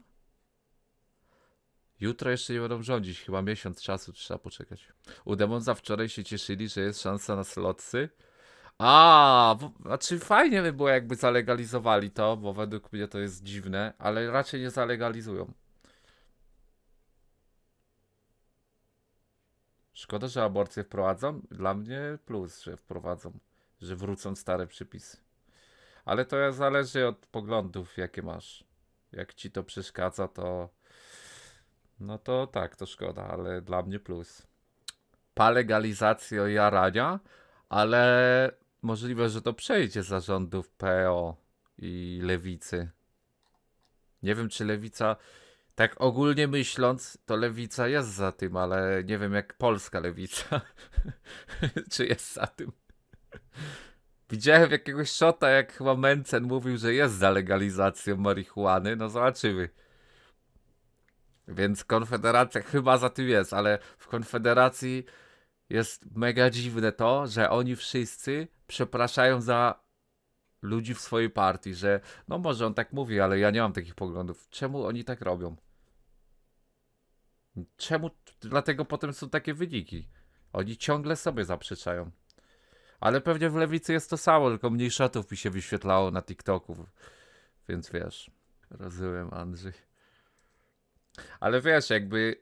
Jutro jeszcze nie będą rządzić, chyba miesiąc czasu trzeba poczekać. U Demonza wczoraj się cieszyli, że jest szansa na slotsy. A, znaczy fajnie by było, jakby zalegalizowali to, bo według mnie to jest dziwne, ale raczej nie zalegalizują. Szkoda, że aborcję wprowadzą. Dla mnie plus, że wprowadzą, że wrócą stare przepisy. Ale to zależy od poglądów, jakie masz. Jak ci to przeszkadza, to... No to tak, to szkoda, ale dla mnie plus. Pa legalizacji jarania, ale możliwe, że to przejdzie za rządów PO i Lewicy. Nie wiem, czy Lewica... Tak ogólnie myśląc, to Lewica jest za tym, ale nie wiem, jak polska Lewica, czy jest za tym. Widziałem jakiegoś szota, jak chyba Mentzen mówił, że jest za legalizacją marihuany, no zobaczymy. Więc Konfederacja chyba za tym jest, ale w Konfederacji jest mega dziwne to, że oni wszyscy przepraszają za ludzi w swojej partii, że no może on tak mówi, ale ja nie mam takich poglądów. Czemu oni tak robią? Czemu? Dlatego potem są takie wyniki. Oni ciągle sobie zaprzeczają. Ale pewnie w Lewicy jest to samo, tylko mniej szatów mi się wyświetlało na TikToku. Więc wiesz, rozumiem, Andrzej. Ale wiesz, jakby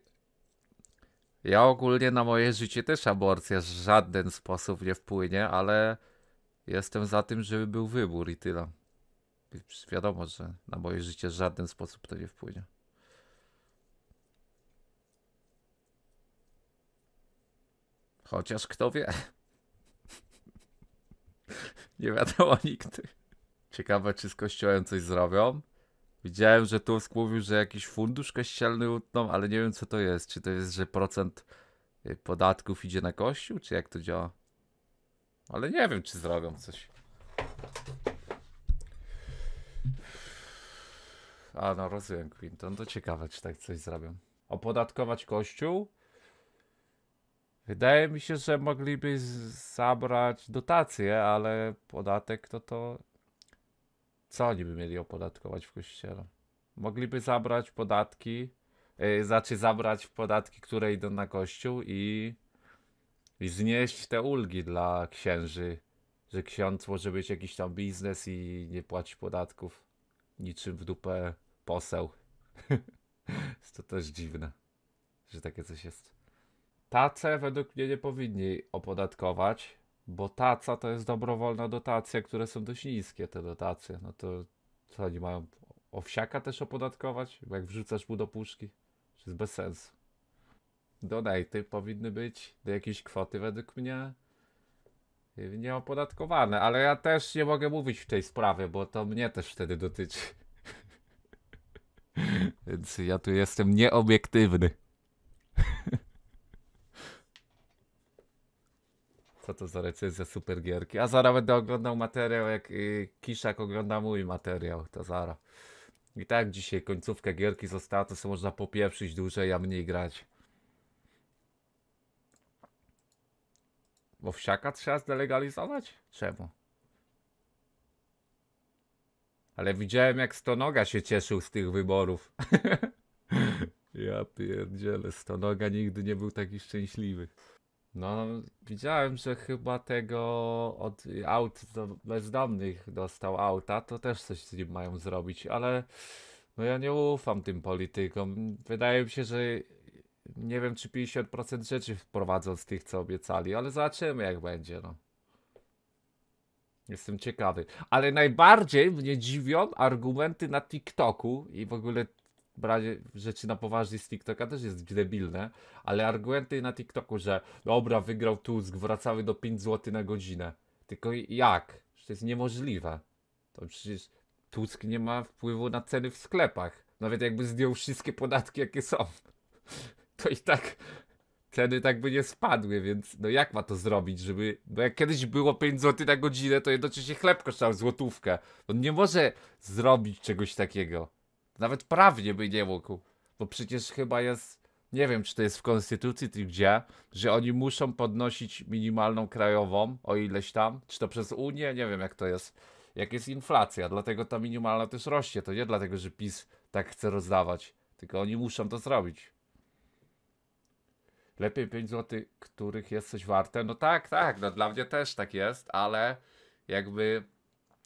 ja ogólnie na moje życie też aborcja w żaden sposób nie wpłynie, ale jestem za tym, żeby był wybór i tyle. Wiadomo, że na moje życie w żaden sposób to nie wpłynie. Chociaż kto wie. Nie wiadomo nigdy. Ciekawe, czy z kościołem coś zrobią. Widziałem, że Tusk mówił, że jakiś fundusz kościelny utną, ale nie wiem, co to jest. Czy to jest, że procent podatków idzie na kościół, czy jak to działa? Ale nie wiem, czy zrobią coś. A no, rozumiem, Clinton. To ciekawe, czy tak coś zrobią. Opodatkować kościół? Wydaje mi się, że mogliby zabrać dotacje, ale podatek to... Co oni by mieli opodatkować w kościele? Mogliby zabrać podatki, znaczy zabrać podatki, które idą na kościół i znieść te ulgi dla księży, że ksiądz może być jakiś tam biznes i nie płaci podatków niczym w dupę poseł. Jest to też dziwne, że takie coś jest. Tace według mnie nie powinni opodatkować, bo taca to jest dobrowolna dotacja, które są dość niskie te dotacje. No to co oni mają owsiaka też opodatkować? Bo jak wrzucasz mu do puszki, to jest bez sensu. Donaty powinny być do jakiejś kwoty według mnie nieopodatkowane, ale ja też nie mogę mówić w tej sprawie, bo to mnie też wtedy dotyczy. Więc ja tu jestem nieobiektywny. Co to za recenzja super gierki? A zaraz będę oglądał materiał, jak Kiszak ogląda mój materiał, to zaraz. I tak dzisiaj końcówka gierki została, to sobie można popieprzyć dłużej, a mniej grać. Owsiaka trzeba zdelegalizować? Czemu? Ale widziałem, jak Stonoga się cieszył z tych wyborów. Ja pierdzielę, Stonoga nigdy nie był taki szczęśliwy. No, widziałem, że chyba tego od aut do bezdomnych dostał auta, to też coś z nim mają zrobić, ale no ja nie ufam tym politykom. Wydaje mi się, że nie wiem, czy 50% rzeczy wprowadzą z tych, co obiecali, ale zobaczymy, jak będzie, no. Jestem ciekawy. Ale najbardziej mnie dziwią argumenty na TikToku i w ogóle branie rzeczy na poważnie z TikToka też jest debilne, ale argumenty na TikToku, że dobra, wygrał Tusk, wracały do 5 zł na godzinę. Tylko jak? To jest niemożliwe. To przecież Tusk nie ma wpływu na ceny w sklepach. Nawet jakby zdjął wszystkie podatki, jakie są, to i tak ceny tak by nie spadły, więc no jak ma to zrobić, żeby... No jak kiedyś było 5 zł na godzinę, to jednocześnie chleb kosztował złotówkę. On nie może zrobić czegoś takiego. Nawet prawnie by nie mógł. Bo przecież chyba jest... Nie wiem, czy to jest w konstytucji, czy gdzie, że oni muszą podnosić minimalną krajową o ileś tam. Czy to przez Unię? Nie wiem, jak to jest. Jak jest inflacja, dlatego ta minimalna też rośnie. To nie dlatego, że PiS tak chce rozdawać, tylko oni muszą to zrobić. Lepiej 5 zł, których jest coś warte. No tak, tak, no dla mnie też tak jest, ale jakby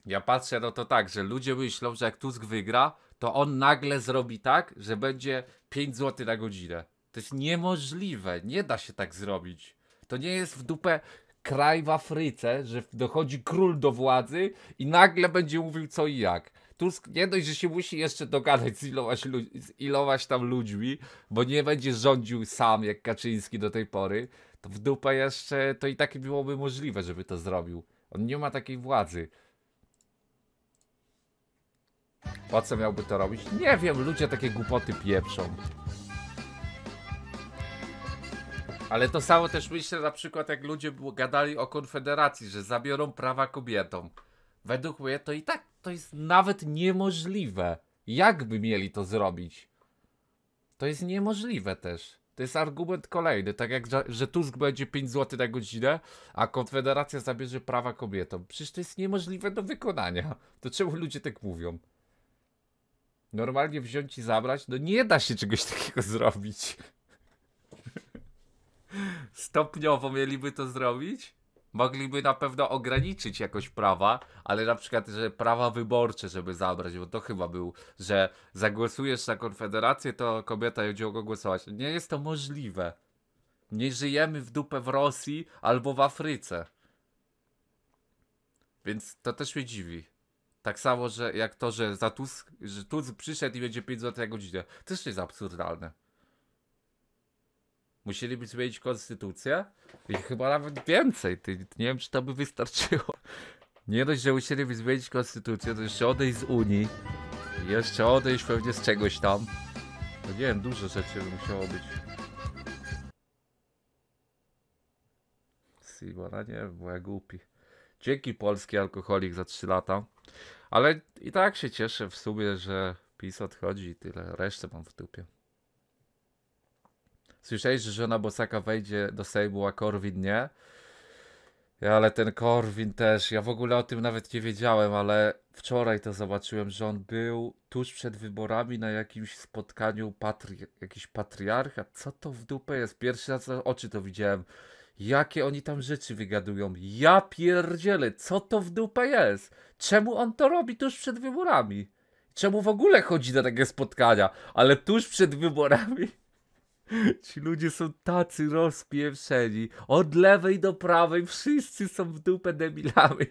ja patrzę no to tak, że ludzie myślą, że jak Tusk wygra, to on nagle zrobi tak, że będzie 5 zł na godzinę. To jest niemożliwe, nie da się tak zrobić. To nie jest w dupę kraj w Afryce, że dochodzi król do władzy i nagle będzie mówił co i jak. Tusk nie dość, że się musi jeszcze dogadać z ilomaś tam ludźmi, bo nie będzie rządził sam jak Kaczyński do tej pory, to w dupę jeszcze to i tak byłoby możliwe, żeby to zrobił. On nie ma takiej władzy. Po co miałby to robić? Nie wiem, ludzie takie głupoty pieprzą. Ale to samo też myślę na przykład jak ludzie gadali o Konfederacji, że zabiorą prawa kobietom. Według mnie to i tak to jest nawet niemożliwe. Jakby mieli to zrobić? To jest niemożliwe też. To jest argument kolejny, tak jak, że Tusk będzie 5 zł na godzinę, a Konfederacja zabierze prawa kobietom. Przecież to jest niemożliwe do wykonania. To czemu ludzie tak mówią? Normalnie wziąć i zabrać? No nie da się czegoś takiego zrobić. Stopniowo mieliby to zrobić? Mogliby na pewno ograniczyć jakoś prawa, ale na przykład, że prawa wyborcze, żeby zabrać, bo to chyba był, że zagłosujesz na Konfederację, to kobieta będzie mogła głosować. Nie jest to możliwe. Nie żyjemy w dupę w Rosji albo w Afryce. Więc to też mnie dziwi. Tak samo, że jak to, że Tusk przyszedł i będzie 5 zł na godzinę. Też jest absurdalne. Musieliby zmienić konstytucję i chyba nawet więcej. Nie wiem, czy to by wystarczyło. Nie dość, że musieliby zmienić konstytucję, to jeszcze odejść z Unii. Jeszcze odejść pewnie z czegoś tam. No nie wiem, dużo rzeczy by musiało być. Simona, nie wiem, bo ja głupi. Dzięki polski alkoholik za 3 lata. Ale i tak się cieszę w sumie, że PiS odchodzi i tyle. Resztę mam w dupie. Słyszałeś, że żona Bosaka wejdzie do Sejmu, a Korwin nie? Ale ten Korwin też, ja w ogóle o tym nawet nie wiedziałem, ale wczoraj to zobaczyłem, że on był tuż przed wyborami na jakimś spotkaniu jakiś patriarcha. Co to w dupę jest? Pierwszy raz na oczy to widziałem. Jakie oni tam rzeczy wygadują. Ja pierdzielę, co to w dupę jest? Czemu on to robi tuż przed wyborami? Czemu w ogóle chodzi na takie spotkania? Ale tuż przed wyborami... Ci ludzie są tacy rozpieprzeni. Od lewej do prawej wszyscy są w dupę debilami.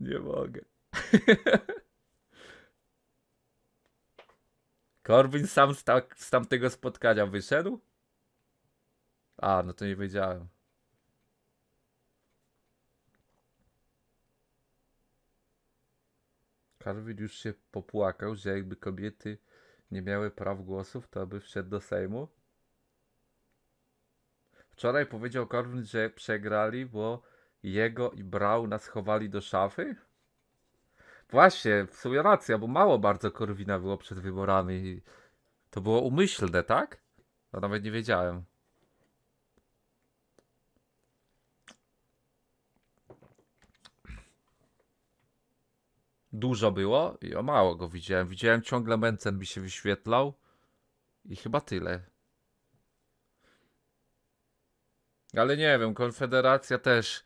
Nie mogę. Korwin sam z tamtego spotkania wyszedł? A, no to nie wiedziałem. Korwin już się popłakał, że jakby kobiety nie miały praw głosów, to by wszedł do Sejmu. Wczoraj powiedział Korwin, że przegrali, bo jego i Brauna schowali do szafy? Właśnie, w sumie racja, bo mało bardzo Korwina było przed wyborami. To było umyślne, tak? Ja nawet nie wiedziałem. Dużo było i o mało go widziałem. Widziałem ciągle Mentzen mi się wyświetlał i chyba tyle. Ale nie wiem, Konfederacja też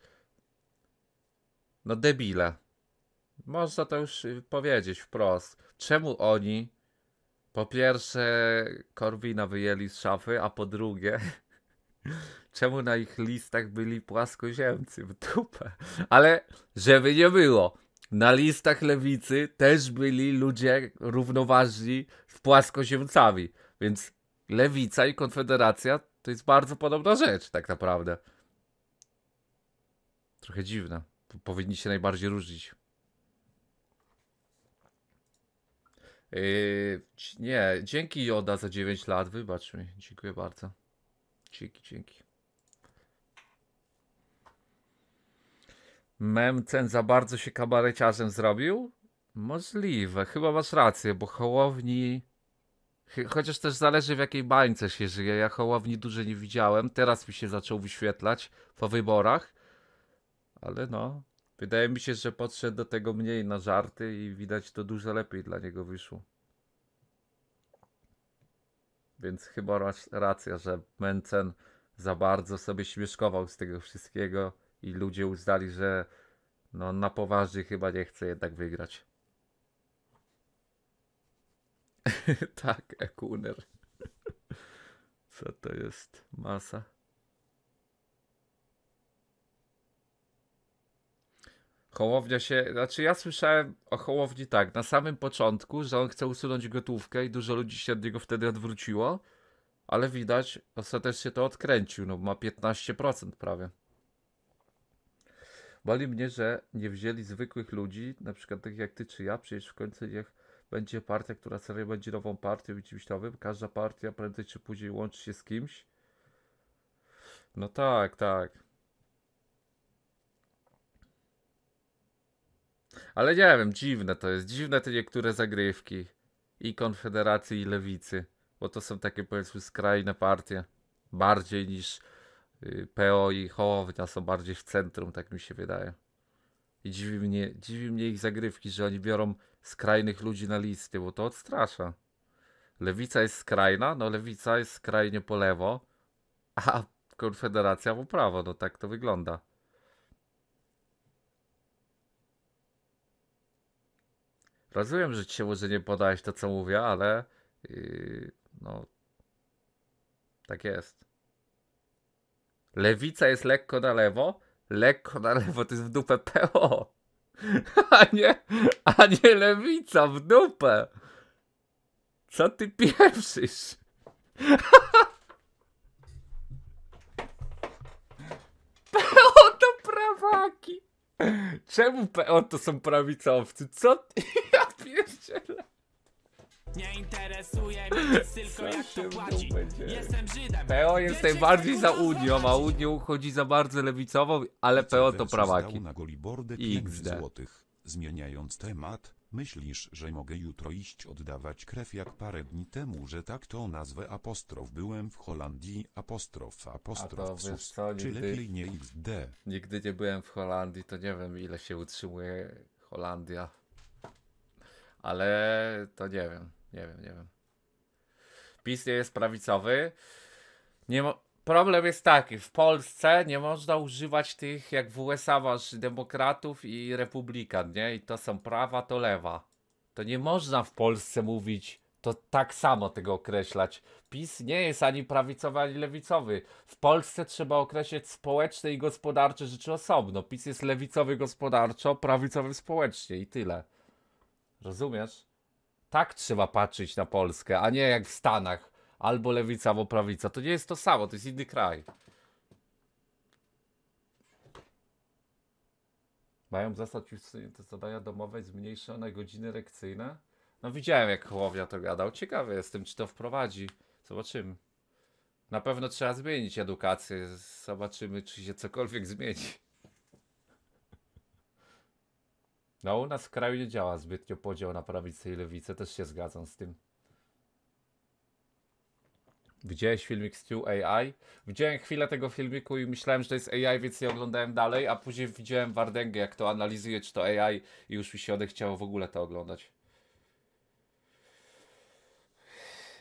no debile. Można to już powiedzieć wprost. Czemu oni po pierwsze Korwina wyjęli z szafy, a po drugie czemu na ich listach byli płaskoziemcy w dupę? Ale żeby nie było. Na listach lewicy też byli ludzie równoważni z płaskoziemcami, więc lewica i Konfederacja to jest bardzo podobna rzecz tak naprawdę. Trochę dziwne. Powinni się najbardziej różnić. Nie, dzięki Joda za 9 lat, wybacz mi, dziękuję bardzo. Dzięki, dzięki. Mentzen za bardzo się kabareciarzem zrobił? Możliwe, chyba masz rację, bo Hołowni... Chociaż też zależy w jakiej bańce się żyje, ja Hołowni dużo nie widziałem, teraz mi się zaczął wyświetlać po wyborach. Ale no, wydaje mi się, że podszedł do tego mniej na żarty i widać to dużo lepiej dla niego wyszło. Więc chyba racja, że Mentzen za bardzo sobie śmieszkował z tego wszystkiego i ludzie uznali, że no na poważnie chyba nie chce jednak wygrać. Tak, Ekuner. Co to jest? Masa. Hołownia się... Znaczy ja słyszałem o Hołowni tak, na samym początku, że on chce usunąć gotówkę i dużo ludzi się od niego wtedy odwróciło, ale widać, ostatecznie to odkręcił, no ma 15% prawie. Boli mnie, że nie wzięli zwykłych ludzi, na przykład takich jak ty czy ja, przecież w końcu niech będzie partia, która serio będzie nową partią i czymś nowym. Każda partia prędzej czy później łączy się z kimś. No tak, tak. Ale nie wiem, dziwne to jest. Dziwne te niektóre zagrywki i Konfederacji i Lewicy, bo to są takie powiedzmy skrajne partie. Bardziej niż PO i Hołownia są bardziej w centrum, tak mi się wydaje. I dziwi mnie ich zagrywki, że oni biorą skrajnych ludzi na listy, bo to odstrasza. Lewica jest skrajna, no Lewica jest skrajnie po lewo, a Konfederacja po prawo, no tak to wygląda. Rozumiem, że ci się może nie podałeś to, co mówię, ale no tak jest. Lewica jest lekko na lewo to jest w dupę PO. A nie Lewica, w dupę. Co ty pieprzysz? PO to prawaki. Czemu PO to są prawicowcy? Co ty? Ja pierdzielę. Nie interesuje mnie tylko jak to płaci. Jestem Żydem. PO jest najbardziej za Unią, a Unią chodzi za bardzo lewicową, ale PO to prawaki. I XD. Zmieniając temat, myślisz, że mogę jutro iść oddawać krew jak parę dni temu, że tak to nazwę apostrof. Byłem w Holandii, apostrof sus, czy lepiej nie XD. Nigdy nie byłem w Holandii, to nie wiem ile się utrzymuje Holandia. Ale to nie wiem. Nie wiem. PiS nie jest prawicowy. Problem jest taki, w Polsce nie można używać tych, jak w USA masz demokratów i republikan, nie? I to są prawa, to lewa. To nie można w Polsce mówić, to tak samo tego określać. PiS nie jest ani prawicowy, ani lewicowy. W Polsce trzeba określać społeczne i gospodarcze rzeczy osobno. PiS jest lewicowy gospodarczo, prawicowy społecznie i tyle. Rozumiesz? Tak trzeba patrzeć na Polskę, a nie jak w Stanach. Albo lewica, albo prawica. To nie jest to samo, to jest inny kraj. Mają zasad usunięte zadania domowe, zmniejszone godziny lekcyjne. No widziałem jak Hołownia to gadał. Ciekawy jestem, czy to wprowadzi. Zobaczymy. Na pewno trzeba zmienić edukację. Zobaczymy, czy się cokolwiek zmieni. No u nas w kraju nie działa zbytnio podział na prawicę i lewicę, też się zgadzam z tym. Widziałeś filmik z Q AI? Widziałem chwilę tego filmiku i myślałem, że to jest AI, więc nie oglądałem dalej, a później widziałem Wardęgę, jak to analizuje, czy to AI i już mi się odechciało w ogóle to oglądać.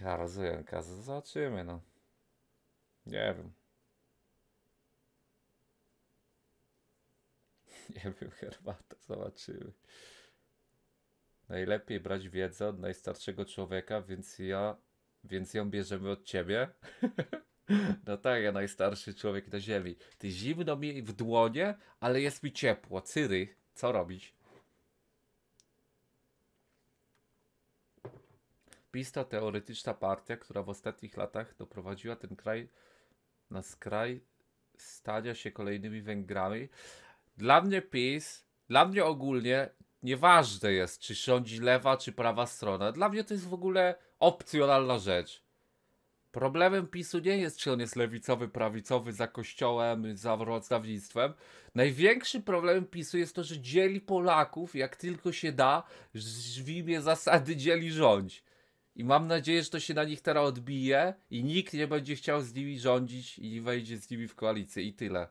Ja rozumiem, zobaczymy no. Nie wiem. Nie wiem, herbatę, zobaczymy. Najlepiej brać wiedzę od najstarszego człowieka, więc ją bierzemy od ciebie. No tak, ja najstarszy człowiek na ziemi. Ty zimno mi w dłonie, ale jest mi ciepło. Cyry, co robić? PiS to teoretyczna partia, która w ostatnich latach doprowadziła ten kraj na skraj stania się kolejnymi Węgrami. Dla mnie PiS, dla mnie ogólnie nieważne jest, czy rządzi lewa, czy prawa strona. Dla mnie to jest w ogóle opcjonalna rzecz. Problemem PiSu nie jest, czy on jest lewicowy, prawicowy, za kościołem, za rozdawnictwem. Największym problemem PiSu jest to, że dzieli Polaków, jak tylko się da, w imię zasady dzieli rządź. I mam nadzieję, że to się na nich teraz odbije i nikt nie będzie chciał z nimi rządzić i wejdzie z nimi w koalicję i tyle.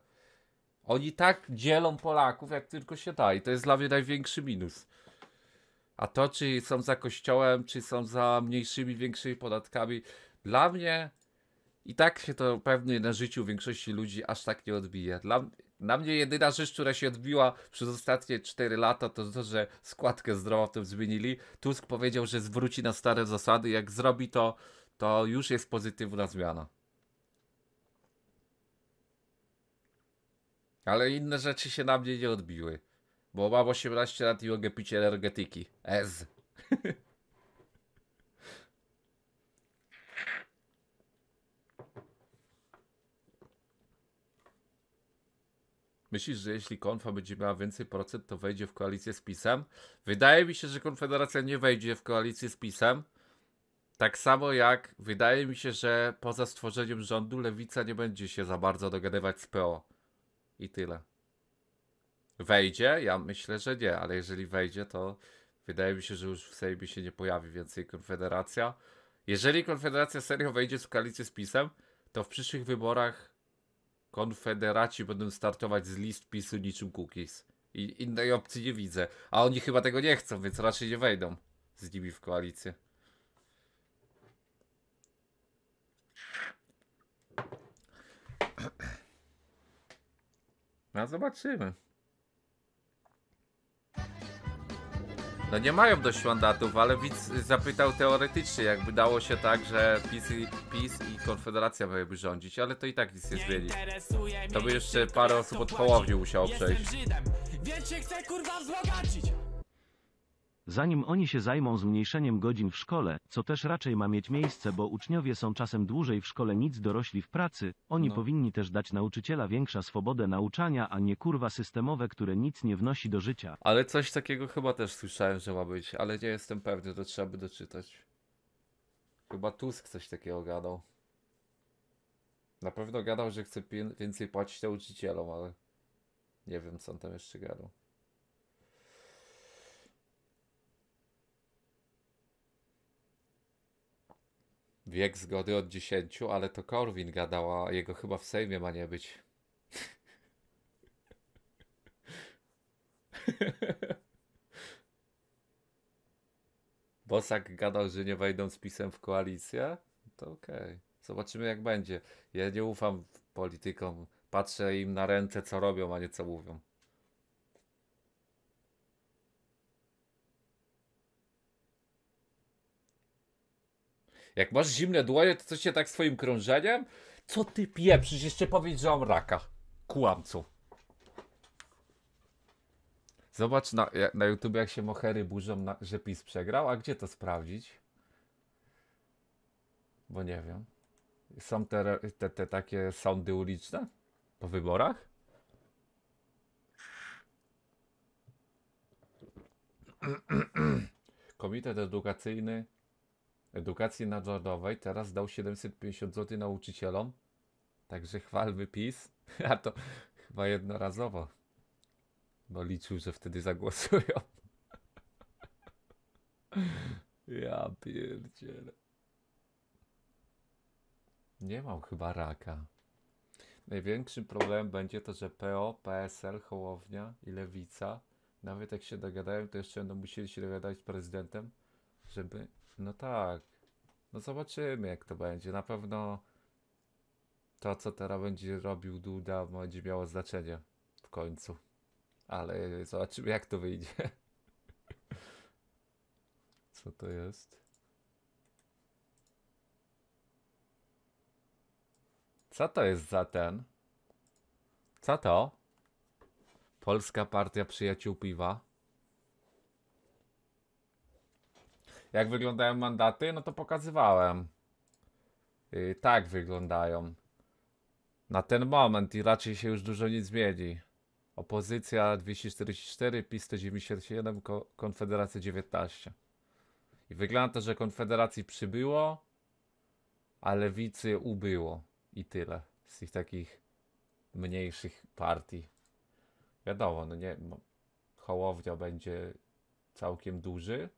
Oni tak dzielą Polaków, jak tylko się da i to jest dla mnie największy minus. A to, czy są za kościołem, czy są za mniejszymi, większymi podatkami, dla mnie i tak się to pewnie na życiu większości ludzi aż tak nie odbije. Na mnie jedyna rzecz, która się odbiła przez ostatnie 4 lata, to to, że składkę zdrowotną zmienili. Tusk powiedział, że zwróci na stare zasady. Jak zrobi to, to już jest pozytywna zmiana. Ale inne rzeczy się na mnie nie odbiły. Bo mam 18 lat i mogę pić energetyki. Myślisz, że jeśli Konfa będzie miała więcej procent, to wejdzie w koalicję z PiS-em? Wydaje mi się, że Konfederacja nie wejdzie w koalicję z PiS-em. Tak samo jak wydaje mi się, że poza stworzeniem rządu Lewica nie będzie się za bardzo dogadywać z PO. I tyle. Wejdzie? Ja myślę, że nie, ale jeżeli wejdzie, to wydaje mi się, że już w Sejmie się nie pojawi więcej Konfederacja. Jeżeli Konfederacja serio wejdzie w koalicję z PiS-em, to w przyszłych wyborach Konfederaci będą startować z list PiSu niczym Kukiz. I innej opcji nie widzę. A oni chyba tego nie chcą, więc raczej nie wejdą z nimi w koalicję. No zobaczymy. No nie mają dość mandatów, ale widz zapytał teoretycznie, jakby dało się tak, że PiS i Konfederacja miałyby rządzić, ale to i tak nic nie zmieni. To by jeszcze parę osób od Hołowni musiało przejść. Zanim oni się zajmą zmniejszeniem godzin w szkole, co też raczej ma mieć miejsce, bo uczniowie są czasem dłużej w szkole nic dorośli w pracy, oni powinni też dać nauczyciela większa swobodę nauczania, a nie kurwa systemowe, które nic nie wnosi do życia. Ale coś takiego chyba też słyszałem, że ma być, ale nie jestem pewny, to trzeba by doczytać. Chyba Tusk coś takiego gadał. Na pewno gadał, że chce więcej płacić nauczycielom, ale nie wiem, co on tam jeszcze gadał. Wiek zgody od 10, ale to Korwin gadała, jego chyba w Sejmie ma nie być. Bosak gadał, że nie wejdą z PiS-em w koalicję? To okej. Zobaczymy jak będzie. Ja nie ufam politykom. Patrzę im na ręce co robią, a nie co mówią. Jak masz zimne dłonie, to coś się tak swoim krążeniem? Co ty pieprzysz? Jeszcze powiedz, że mam raka. Kłamcu. Zobacz na YouTube, jak się mohery burzą, że PiS przegrał. A gdzie to sprawdzić? Bo nie wiem. Są te takie sądy uliczne? Po wyborach? Komitet Edukacyjny Edukacji Narodowej teraz dał 750 zł nauczycielom, także chwalmy PiS, a to chyba jednorazowo, bo liczył, że wtedy zagłosują. Ja pierdzielę. Nie mam chyba raka. Największym problemem będzie to, że PO, PSL, Hołownia i Lewica, nawet jak się dogadają, to jeszcze będą musieli się dogadać z prezydentem, żeby... No tak, no zobaczymy jak to będzie, na pewno to co teraz będzie robił Duda będzie miało znaczenie w końcu, ale zobaczymy jak to wyjdzie. Co to jest? Co to jest za ten? Co to? Polska Partia Przyjaciół Piwa. Jak wyglądają mandaty? No to pokazywałem. Tak wyglądają. Na ten moment i raczej się już dużo nie zmieni. Opozycja 244, PiS 197, Konfederacja 19. I wygląda to, że Konfederacji przybyło, a Lewicy ubyło. I tyle z tych takich mniejszych partii. Wiadomo, no nie, Hołownia będzie całkiem duży.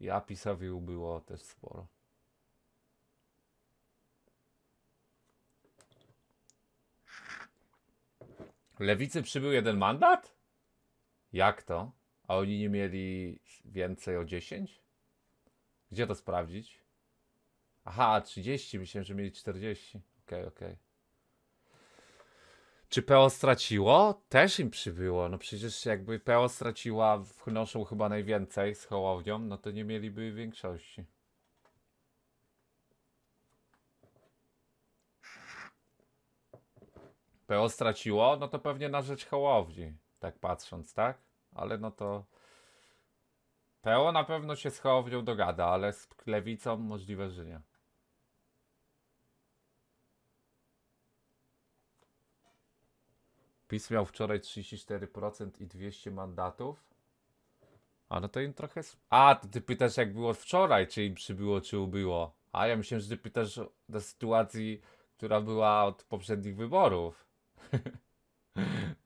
Ja PiS-owi ubyło też sporo. Lewicy przybył jeden mandat? Jak to? A oni nie mieli więcej o 10? Gdzie to sprawdzić? Aha, 30. Myślałem, że mieli 40. Okej, okej. Czy PO straciło? Też im przybyło. No przecież jakby PO straciła, wnoszą chyba najwięcej z Hołownią, no to nie mieliby większości. PO straciło? No to pewnie na rzecz Hołowni, tak patrząc, tak? Ale no to... PO na pewno się z Hołownią dogada, ale z Lewicą możliwe, że nie. PiS miał wczoraj 34% i 200 mandatów. A no to im trochę... A, to ty pytasz jak było wczoraj, czy im przybyło, czy ubyło. A ja myślałem, że ty pytasz do sytuacji, która była od poprzednich wyborów.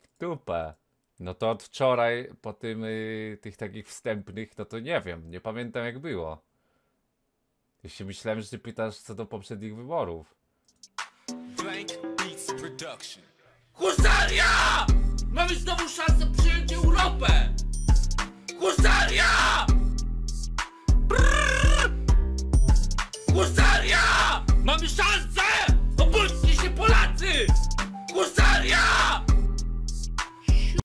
W dupę. No to od wczoraj, po tym, tych takich wstępnych, no to nie wiem, nie pamiętam jak było. Jeśli myślałem, że ty pytasz co do poprzednich wyborów. Blank Beats Production. Husaria! Mamy znowu szansę przyjąć Europę! Husaria!